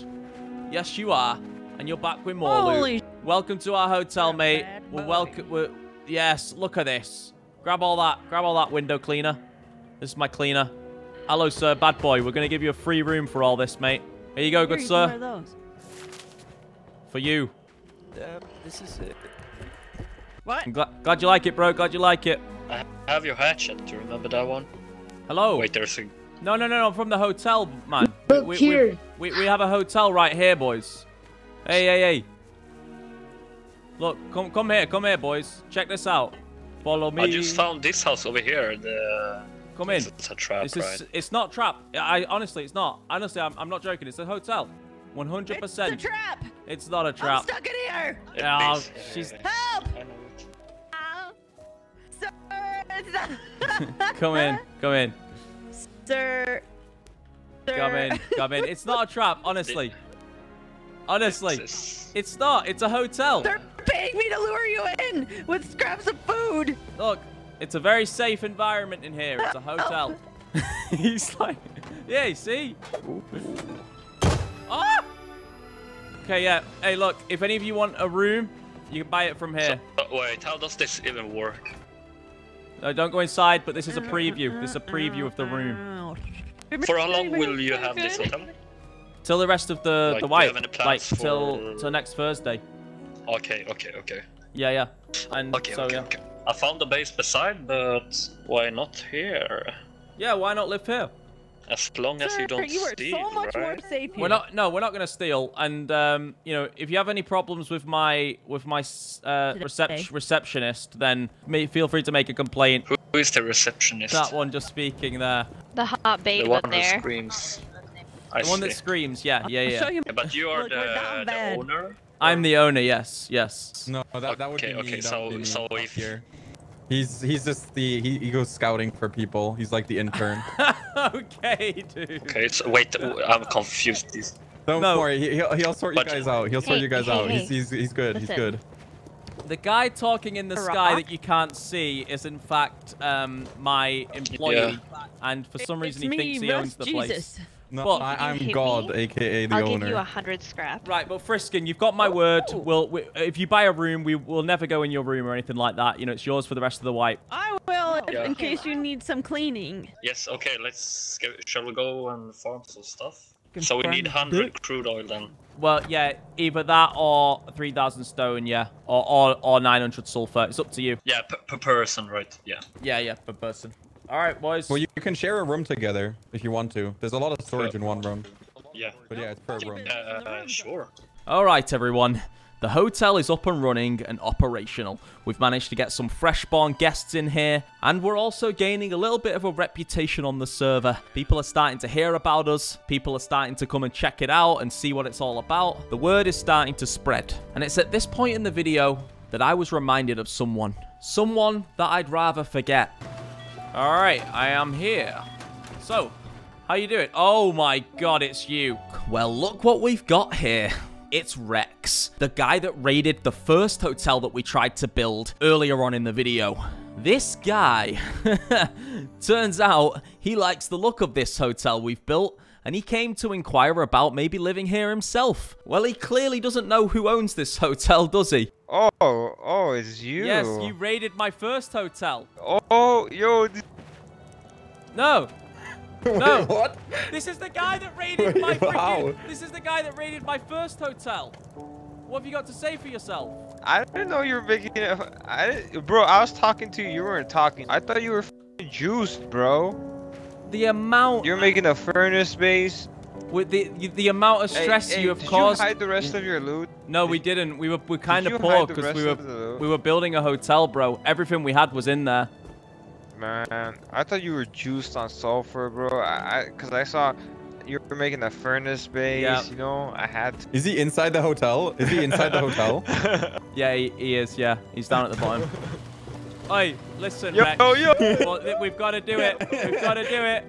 Yes, you are. And you're back with more Holy loot. Welcome to our hotel, mate. We're welcome. We're, yes, look at this. Grab all that. Grab all that window cleaner. This is my cleaner. Hello, sir. Bad boy. We're going to give you a free room for all this, mate. Here you go, Here, good you sir. Can wear those. For you. Um, this is it. What? I'm glad, glad you like it, bro. Glad you like it. I have your hatchet. Do you remember that one? Hello. Wait, there's a... No, no, no, no. I'm from the hotel, man. Look we, here. We, we, we have a hotel right here, boys. Hey, hey, hey. Look, come come here, come here, boys. Check this out. Follow me. I just found this house over here. The... Come in. It's, it's a trap, this right? Is, it's not a trap. I, honestly, it's not. Honestly, I'm, I'm not joking. It's a hotel. one hundred percent. It's a trap. It's not a trap. I'm stuck in here. Yeah, oh, she's... Help! Come in, come in. Sir. Sir. Come in, come in. It's not a trap, honestly. Honestly, it's, it's not. It's a hotel. They're paying me to lure you in with scraps of food. Look, it's a very safe environment in here. It's a hotel. Oh. He's like, yeah, you see? Oh! Okay, yeah. Hey, look, if any of you want a room, you can buy it from here. So, wait, how does this even work? No, don't go inside, but this is a preview. This is a preview of the room. For how long will you have this hotel? Till the rest of the like, the wife, like for... till till next Thursday. Okay, okay, okay. Yeah, yeah. And okay, so, okay, yeah. okay. I found the base beside, but why not here? Yeah, why not live here? As long Sir, as you don't you steal, so much right? More safe here. We're not. No, we're not gonna steal. And um, you know, if you have any problems with my with my uh, recep receptionist, then may, feel free to make a complaint. Who is the receptionist? That one just speaking there. The hot babe the one there. Who screams. The I one see. that screams, yeah, yeah, yeah. yeah. But you are Look, the, the owner? Or? I'm the owner, yes, yes. No, that, okay, that would be me. Okay, so, be me. so if you're... He's, he's just the... He, he goes scouting for people. He's like the intern. Okay, dude. Okay, so wait, I'm confused. He's... Don't no. worry, he, he'll, he'll sort but, you guys out. He'll hey, sort you guys hey, out. Hey, he's, he's, he's good, listen. he's good. The guy talking in the Rock. sky that you can't see is, in fact, um, my employee. Yeah. And for some reason, it's he me, thinks he Russ owns the Jesus. place. No, but I, I'm God, me? aka the I'll owner. I'll give you a hundred scrap. Right, but Friskin, you've got my word. Oh. We'll, we, if you buy a room, we will never go in your room or anything like that. You know, it's yours for the rest of the wipe. I will, if, yeah. in case you need some cleaning. Yes. Okay. Let's. Shall we go and farm some stuff? Confirm. So we need hundred crude oil then. Well, yeah, either that or three thousand stone, yeah, or or, or nine hundred sulfur. It's up to you. Yeah, per, per person, right? Yeah. Yeah, yeah, per person. All right, boys. Well, you can share a room together if you want to. There's a lot of storage in one room. Yeah. But yeah, it's per room. Uh, uh, sure. All right, everyone. The hotel is up and running and operational. We've managed to get some Freshborn guests in here, and we're also gaining a little bit of a reputation on the server. People are starting to hear about us. People are starting to come and check it out and see what it's all about. The word is starting to spread. And it's at this point in the video that I was reminded of someone. Someone that I'd rather forget. All right, I am here. So, how you doing? Oh my God, it's you. Well, look what we've got here. It's Rex, the guy that raided the first hotel that we tried to build earlier on in the video. This guy, turns out he likes the look of this hotel we've built and he came to inquire about maybe living here himself. Well, he clearly doesn't know who owns this hotel, does he? Oh, oh, it's you. Yes, you raided my first hotel. Oh, yo. No. Wait, no. What? This is the guy that raided Wait, my freaking... Wow. This is the guy that raided my first hotel. What have you got to say for yourself? I didn't know you were making it. I, bro, I was talking to you. You weren't talking. I thought you were f***ing juiced, bro. The amount... You're making a furnace base. With the the amount of stress hey, hey, you have did caused. Did you hide the rest of your loot? No, we didn't. We were we kind of poor because we were we were building a hotel, bro. Everything we had was in there. Man, I thought you were juiced on sulfur, bro. I, I cause I saw you were making a furnace base. Yeah. You know, I had. To... Is he inside the hotel? Is he inside the hotel? Yeah, he, he is. Yeah, he's down at the bottom. Oi, listen, yo, Rex. Yo. Well, we've got to do it. We've got to do it.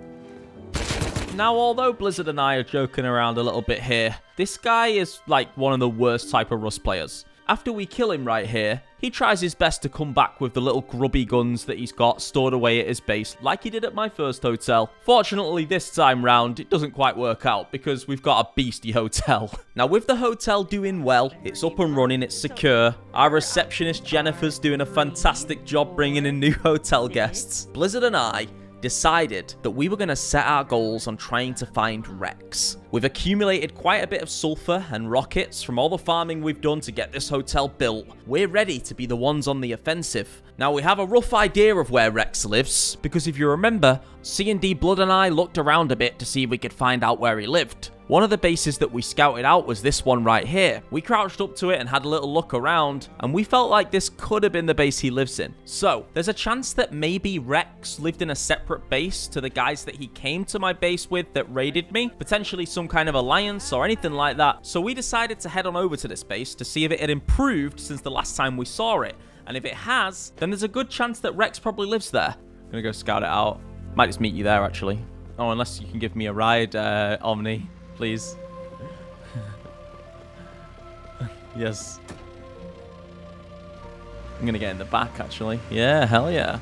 Now, although Blizzard and I are joking around a little bit here, this guy is like one of the worst type of Rust players. After we kill him right here, he tries his best to come back with the little grubby guns that he's got stored away at his base, like he did at my first hotel. Fortunately, this time round, it doesn't quite work out because we've got a beastie hotel. Now, with the hotel doing well, it's up and running, it's secure. Our receptionist Jennifer's doing a fantastic job bringing in new hotel guests. Blizzard and I decided that we were going to set our goals on trying to find Rex. We've accumulated quite a bit of sulfur and rockets from all the farming we've done to get this hotel built. We're ready to be the ones on the offensive. Now, we have a rough idea of where Rex lives, because if you remember, CNDBLOOD and I looked around a bit to see if we could find out where he lived. One of the bases that we scouted out was this one right here. We crouched up to it and had a little look around, and we felt like this could have been the base he lives in. So, there's a chance that maybe Rex lived in a separate base to the guys that he came to my base with that raided me, potentially some kind of alliance or anything like that. So we decided to head on over to this base to see if it had improved since the last time we saw it. And if it has, then there's a good chance that Rex probably lives there. I'm gonna go scout it out. Might just meet you there, actually. Oh, unless you can give me a ride, uh, Omni. Please. Yes. I'm gonna get in the back, actually. Yeah, hell yeah.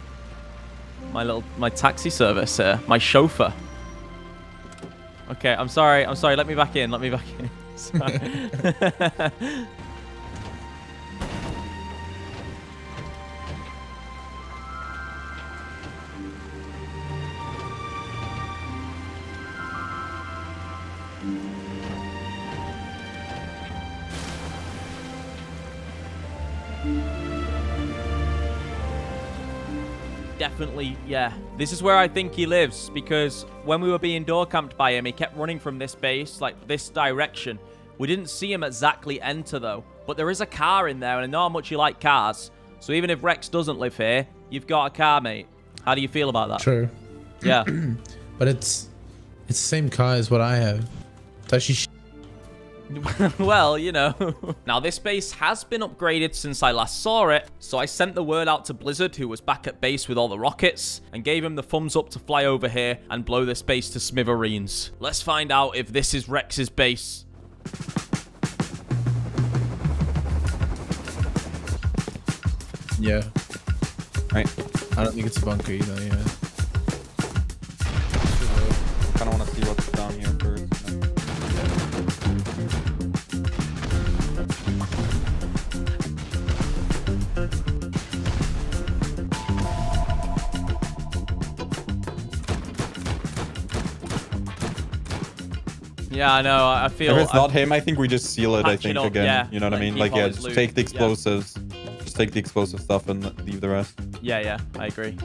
My little, my taxi service here. My chauffeur. Okay, I'm sorry. I'm sorry. Let me back in. Let me back in. Sorry. Definitely, yeah. This is where I think he lives, because when we were being door camped by him, he kept running from this base, like this direction. We didn't see him exactly enter, though. But there is a car in there, and I know how much you like cars. So even if Rex doesn't live here, you've got a car, mate. How do you feel about that? True. Yeah. But it's it's the same car as what I have. Does she sh Well, you know. Now, this base has been upgraded since I last saw it, so I sent the word out to Blizzard, who was back at base with all the rockets, and gave him the thumbs up to fly over here and blow this base to smithereens. Let's find out if this is Rex's base. Yeah. Right. I don't think it's a bunker either, yeah. I kinda wanna see what's down here first. Yeah, I know. I feel. If it's I'm not him, I think we just seal it. I think up, again. Yeah. You know what I mean? Like, yeah, just loot. Take the explosives, yeah. Just take the explosive stuff and leave the rest. Yeah, yeah, I agree.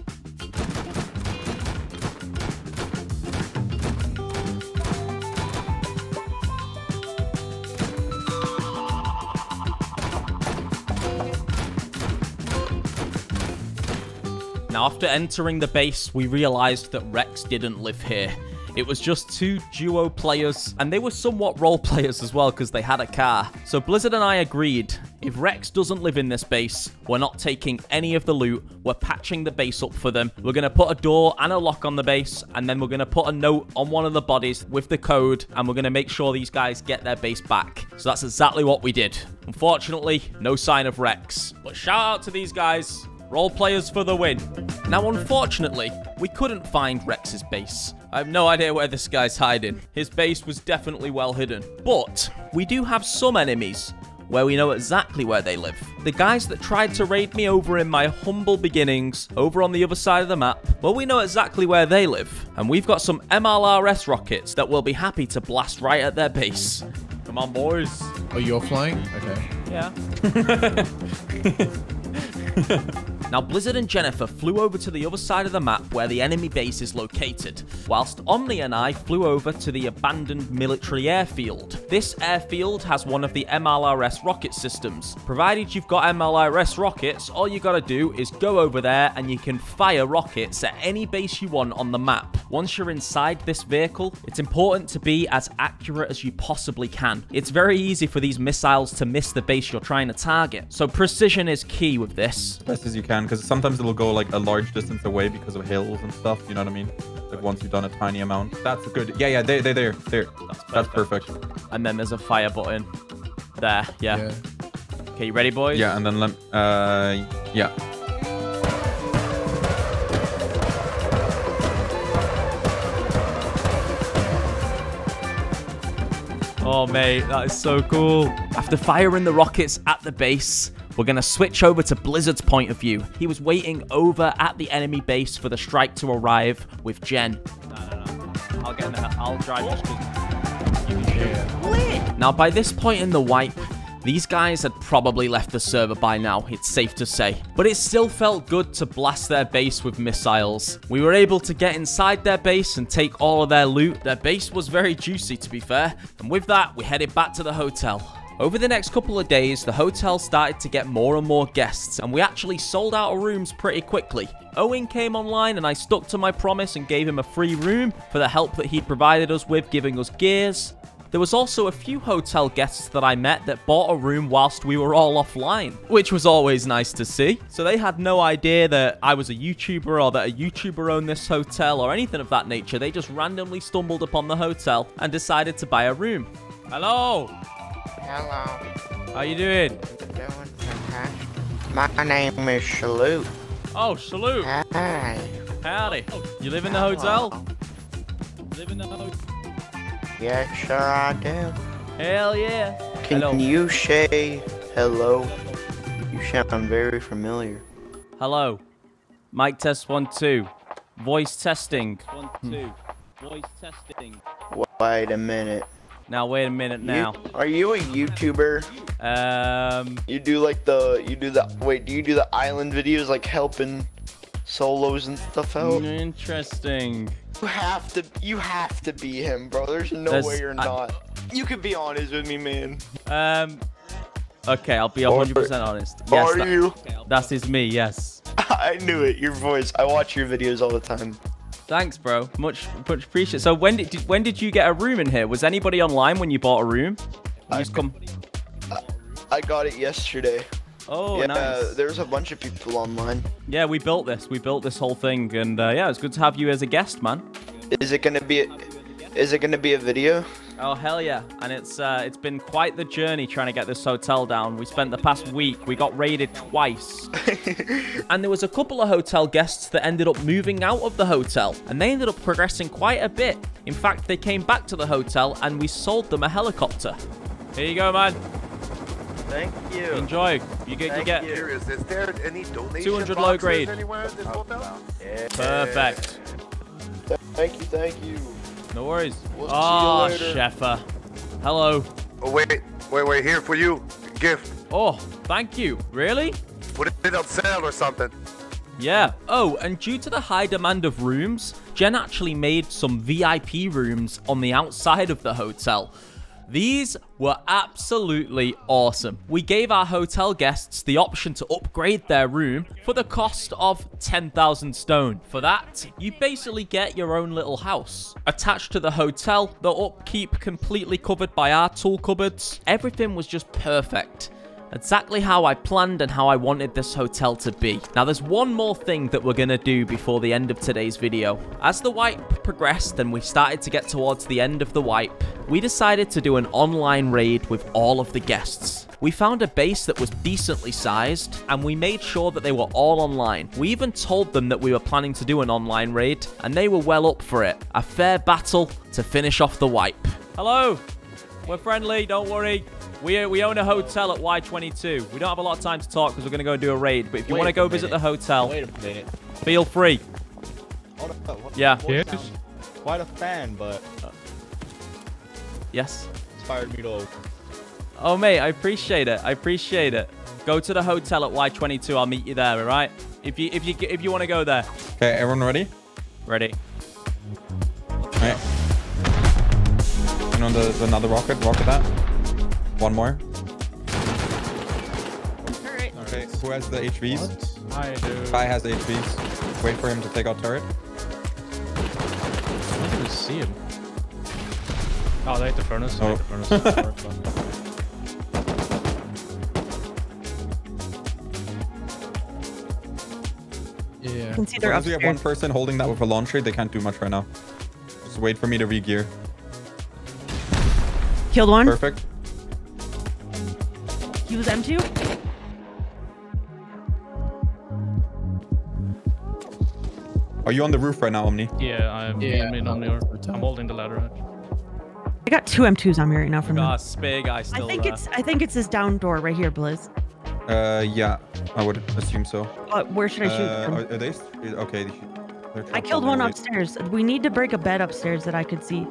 Now, after entering the base, we realized that Rex didn't live here. It was just two duo players, and they were somewhat role players as well because they had a car. So Blizzard and I agreed, if Rex doesn't live in this base, we're not taking any of the loot, we're patching the base up for them, we're going to put a door and a lock on the base, and then we're going to put a note on one of the bodies with the code, and we're going to make sure these guys get their base back. So that's exactly what we did. Unfortunately, no sign of Rex. But shout out to these guys. Role players for the win. Now, unfortunately, we couldn't find Rex's base. I have no idea where this guy's hiding. His base was definitely well hidden. But we do have some enemies where we know exactly where they live. The guys that tried to raid me over in my humble beginnings, over on the other side of the map, well, we know exactly where they live. And we've got some M L R S rockets that will be happy to blast right at their base. Come on, boys. Oh, you're flying? Okay. Yeah. Now, Blizzard and Jennifer flew over to the other side of the map where the enemy base is located, whilst Omni and I flew over to the abandoned military airfield. This airfield has one of the M L R S rocket systems. Provided you've got M L R S rockets, all you gotta do is go over there and you can fire rockets at any base you want on the map. Once you're inside this vehicle, it's important to be as accurate as you possibly can. It's very easy for these missiles to miss the base you're trying to target, so precision is key with this. Best as you can, because sometimes it'll go like a large distance away because of hills and stuff, you know what I mean? Like once you've done a tiny amount. That's good. Yeah, yeah, there, there, there. there. That's perfect. That's perfect. And then there's a fire button. There, yeah. yeah. Okay, you ready, boys? Yeah, and then let uh, yeah. Oh, mate, that is so cool. After firing the rockets at the base, we're going to switch over to Blizzard's point of view. He was waiting over at the enemy base for the strike to arrive with Jen. No, no, no. I'll get in there. I'll drive just because you can shoot. Yeah. Now, by this point in the wipe, these guys had probably left the server by now, it's safe to say. But it still felt good to blast their base with missiles. We were able to get inside their base and take all of their loot. Their base was very juicy, to be fair. And with that, we headed back to the hotel. Over the next couple of days, the hotel started to get more and more guests, and we actually sold out of rooms pretty quickly. Owen came online and I stuck to my promise and gave him a free room for the help that he'd provided us with, giving us gears. There was also a few hotel guests that I met that bought a room whilst we were all offline, which was always nice to see. So they had no idea that I was a YouTuber or that a YouTuber owned this hotel or anything of that nature. They just randomly stumbled upon the hotel and decided to buy a room. Hello! Hello. How you doing? Doing fantastic. My name is Shalute. Oh, Shalute. Hi. Howdy. You live in the Hello. hotel? Live in the hotel. Yes, sure I do. Hell yeah. Can hello. you say hello? You sound very familiar. Hello. Mic test one, two. Voice testing. One, two. Hmm. Voice testing. Wait a minute. Now, wait a minute now. You, are you a YouTuber? Um. You do like the, you do the, wait, do you do the island videos like helping solos and stuff out? Interesting. You have to, you have to be him, bro. There's no There's, way you're I, not. You could be honest with me, man. Um, okay, I'll be one hundred percent honest. Yes, are that, you? That is me, yes. I knew it, your voice. I watch your videos all the time. Thanks, bro. Much, much appreciated. So when did, did when did you get a room in here? Was anybody online when you bought a room? I, just come... I, I got it yesterday. Oh, yeah, nice. Uh, there's a bunch of people online. Yeah, we built this. We built this whole thing, and uh, yeah, it's good to have you as a guest, man. Is it gonna be? A, is it gonna be a video? Oh hell yeah! And it's uh, it's been quite the journey trying to get this hotel down. We spent the past week. We got raided twice, and there was a couple of hotel guests that ended up moving out of the hotel, and they ended up progressing quite a bit. In fact, they came back to the hotel, and we sold them a helicopter. Here you go, man. Thank you. Enjoy. You get Thank you get. You. Is there any donation two hundred low grade. Anywhere in this hotel? Yeah. Perfect. Thank you. Thank you. No worries. We'll oh, Sheffer. Hello. Oh wait, wait, wait. Here for you, gift. Oh, thank you. Really? Put it on sale or something. Yeah. Oh, and due to the high demand of rooms, Jen actually made some V I P rooms on the outside of the hotel. These were absolutely awesome. We gave our hotel guests the option to upgrade their room for the cost of ten thousand stone. For that, you basically get your own little house. Attached to the hotel, the upkeep completely covered by our tool cupboards. Everything was just perfect. Exactly how I planned and how I wanted this hotel to be. Now, there's one more thing that we're going to do before the end of today's video. As the wipe progressed and we started to get towards the end of the wipe, we decided to do an online raid with all of the guests. We found a base that was decently sized, and we made sure that they were all online. We even told them that we were planning to do an online raid, and they were well up for it. A fair battle to finish off the wipe. Hello! We're friendly, don't worry. We, we own a hotel at Y twenty-two. We don't have a lot of time to talk because we're going to go and do a raid, but if you want to go visit the hotel, wait a minute. Feel free. Hold up, what, yeah. Yes. Quite a fan, but... Uh, yes? Inspired me to open. Oh, mate, I appreciate it. I appreciate it. Go to the hotel at Y twenty-two. I'll meet you there, all right? If you, if you, if you want to go there. Okay, everyone ready? Ready. All right. You know, there's another rocket. Rocket that. One more. All right. Okay, who has the H Vs? What? I do. Guy has the H Vs. Wait for him to take out turret. I didn't see him. Oh, they hit the furnace. Oh. They hit the furnace. Yeah. Consider as we have one person holding that with a launcher, they can't do much right now. Just wait for me to re-gear. Killed one. Perfect. Use M two. Are you on the roof right now, Omni? Yeah, I'm, yeah. I'm in Omni. I'm holding the ladder. I got two M twos on me right now from him. Spig, I still I think right. it's I think it's this down door right here, Blizz. Uh, yeah, I would assume so. Uh, where should I shoot? Uh, are, are they? Okay. I killed one right. upstairs. We need to break a bed upstairs that I could see.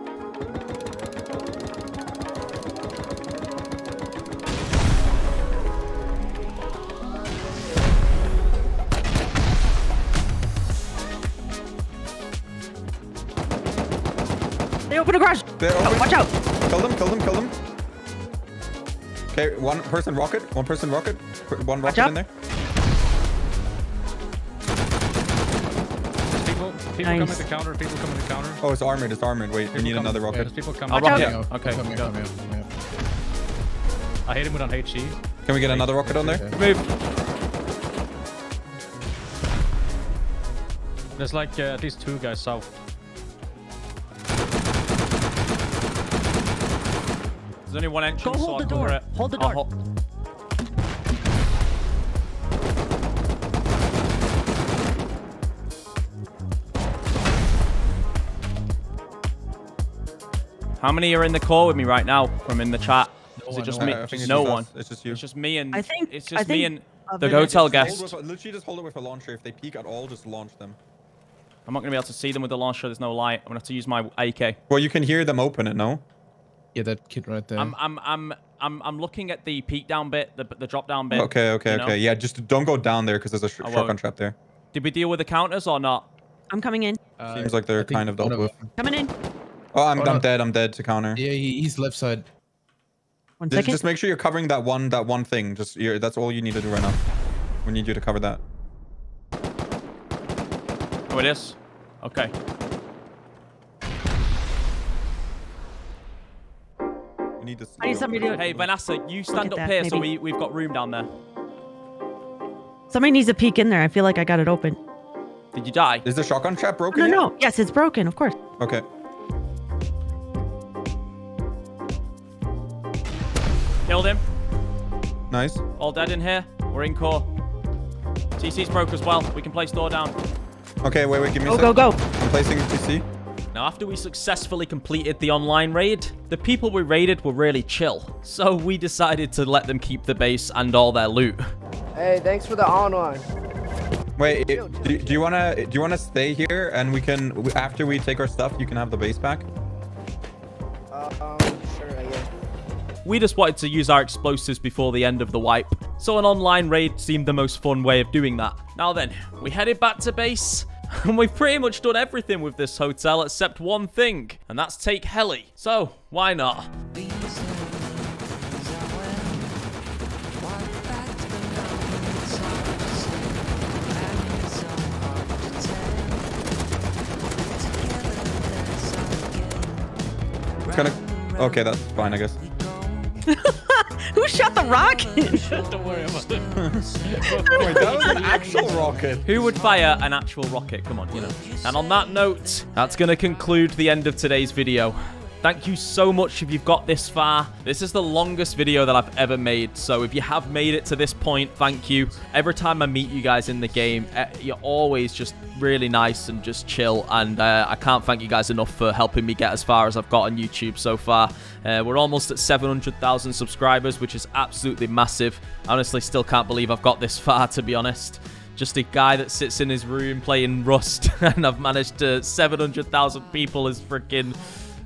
Oh, watch out! Kill them, kill them, kill them. Okay, one person rocket, one person rocket, one rocket watch in there. People, people nice. Come at the counter, people come at the counter. Oh, it's armored, it's armored. Wait, people we need come, another rocket. Yeah, people come oh, rocket. Yeah. Okay, come here, come here, come here. I hit him with an H E. Can we get another rocket on there? Okay. Move! There's like uh, at least two guys south. There's only one entrance. Go hold so the door. Hold the door. Hold the door. How many are in the call with me right now from in the chat? No Is it just no me? One. It's no just one. It's just you. It's just me and I think, it's just I think, me and uh, the hotel guest. With, literally just hold it with a launcher. If they peek at all, just launch them. I'm not gonna be able to see them with the launcher. There's no light. I'm gonna have to use my A K. Well, you can hear them open it, no? Yeah, that kid right there. I'm, I'm, I'm, I'm, I'm looking at the peek down bit, the, the drop down bit. Okay, okay, you know? okay. Yeah, just don't go down there because there's a sh shotgun trap there. Did we deal with the counters or not? I'm coming in. Uh, Seems like they're kind of dealt with. Coming in. Oh, I'm, oh, I'm no. dead. I'm dead to counter. Yeah, he, he's left side. One just, second. Just make sure you're covering that one, that one thing. Just you're, that's all you need to do right now. We need you to cover that. Oh, it is. Okay. Need I need somebody to... Hey, Vanessa, you stand up that, here maybe. so we, we've got room down there. Somebody needs to peek in there. I feel like I got it open. Did you die? Is the shotgun trap broken? No, no, no. Yes, it's broken, of course. Okay. Killed him. Nice. All dead in here. We're in core. T C's broke as well. We can place door down. Okay, wait, wait. Give me go, a second. Go, go, go. I'm placing T C. Now, after we successfully completed the online raid, the people we raided were really chill. So we decided to let them keep the base and all their loot. Hey, thanks for the online. Wait, chill, chill, do, do you wanna do you wanna stay here and we can after we take our stuff, you can have the base back? Uh, um, sure, I guess. We just wanted to use our explosives before the end of the wipe, so an online raid seemed the most fun way of doing that. Now then, we headed back to base. And we've pretty much done everything with this hotel except one thing, and that's take heli. So, why not? It's gonna... Okay, that's fine, I guess. Who shot the rocket? Don't worry about it. Wait, that was an actual rocket. Who would fire an actual rocket? Come on, you know. And on that note, that's going to conclude the end of today's video. Thank you so much if you've got this far. This is the longest video that I've ever made, so if you have made it to this point, thank you. Every time I meet you guys in the game, you're always just really nice and just chill, and uh, I can't thank you guys enough for helping me get as far as I've got on YouTube so far. Uh, we're almost at seven hundred thousand subscribers, which is absolutely massive. I honestly still can't believe I've got this far, to be honest. Just a guy that sits in his room playing Rust, and I've managed to seven hundred thousand people is freaking...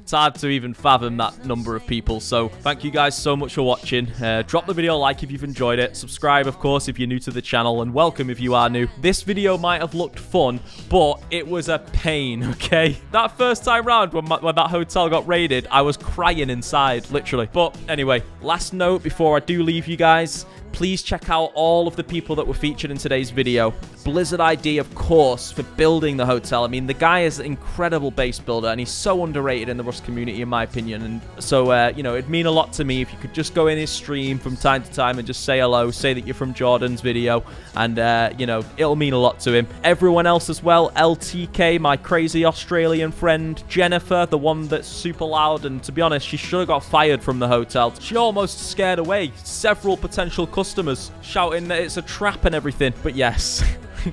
It's hard to even fathom that number of people. So thank you guys so much for watching. Uh, drop the video a like if you've enjoyed it. Subscribe, of course, if you're new to the channel, and welcome if you are new. This video might have looked fun, but it was a pain, okay? That first time round when, my, when that hotel got raided, I was crying inside, literally. But anyway, last note before I do leave you guys. Please check out all of the people that were featured in today's video. Blizzard I D, of course, for building the hotel. I mean, the guy is an incredible base builder, and he's so underrated in the Rust community, in my opinion. And so, uh, you know, it'd mean a lot to me if you could just go in his stream from time to time and just say hello, say that you're from Jordan's video, and, uh, you know, it'll mean a lot to him. Everyone else as well, L T K, my crazy Australian friend, Jennifer, the one that's super loud, and to be honest, she should have got fired from the hotel. She almost scared away several potential customers. Customers shouting that it's a trap and everything. But yes,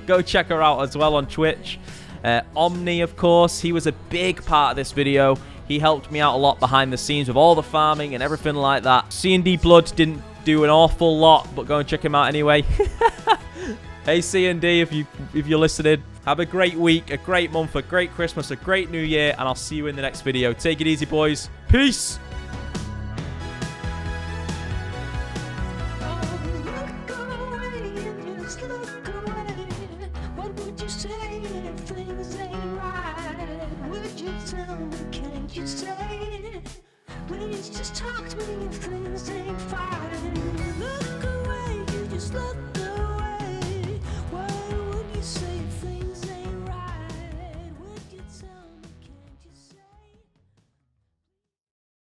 go check her out as well on Twitch. Uh, Omni, of course, he was a big part of this video. He helped me out a lot behind the scenes with all the farming and everything like that. C N D Blood didn't do an awful lot, but go and check him out anyway. Hey C N D, if you if you're listening, have a great week, a great month, a great Christmas, a great New Year, and I'll see you in the next video. Take it easy, boys. Peace. Please just talk to me if things ain't fine. Look away, you just look.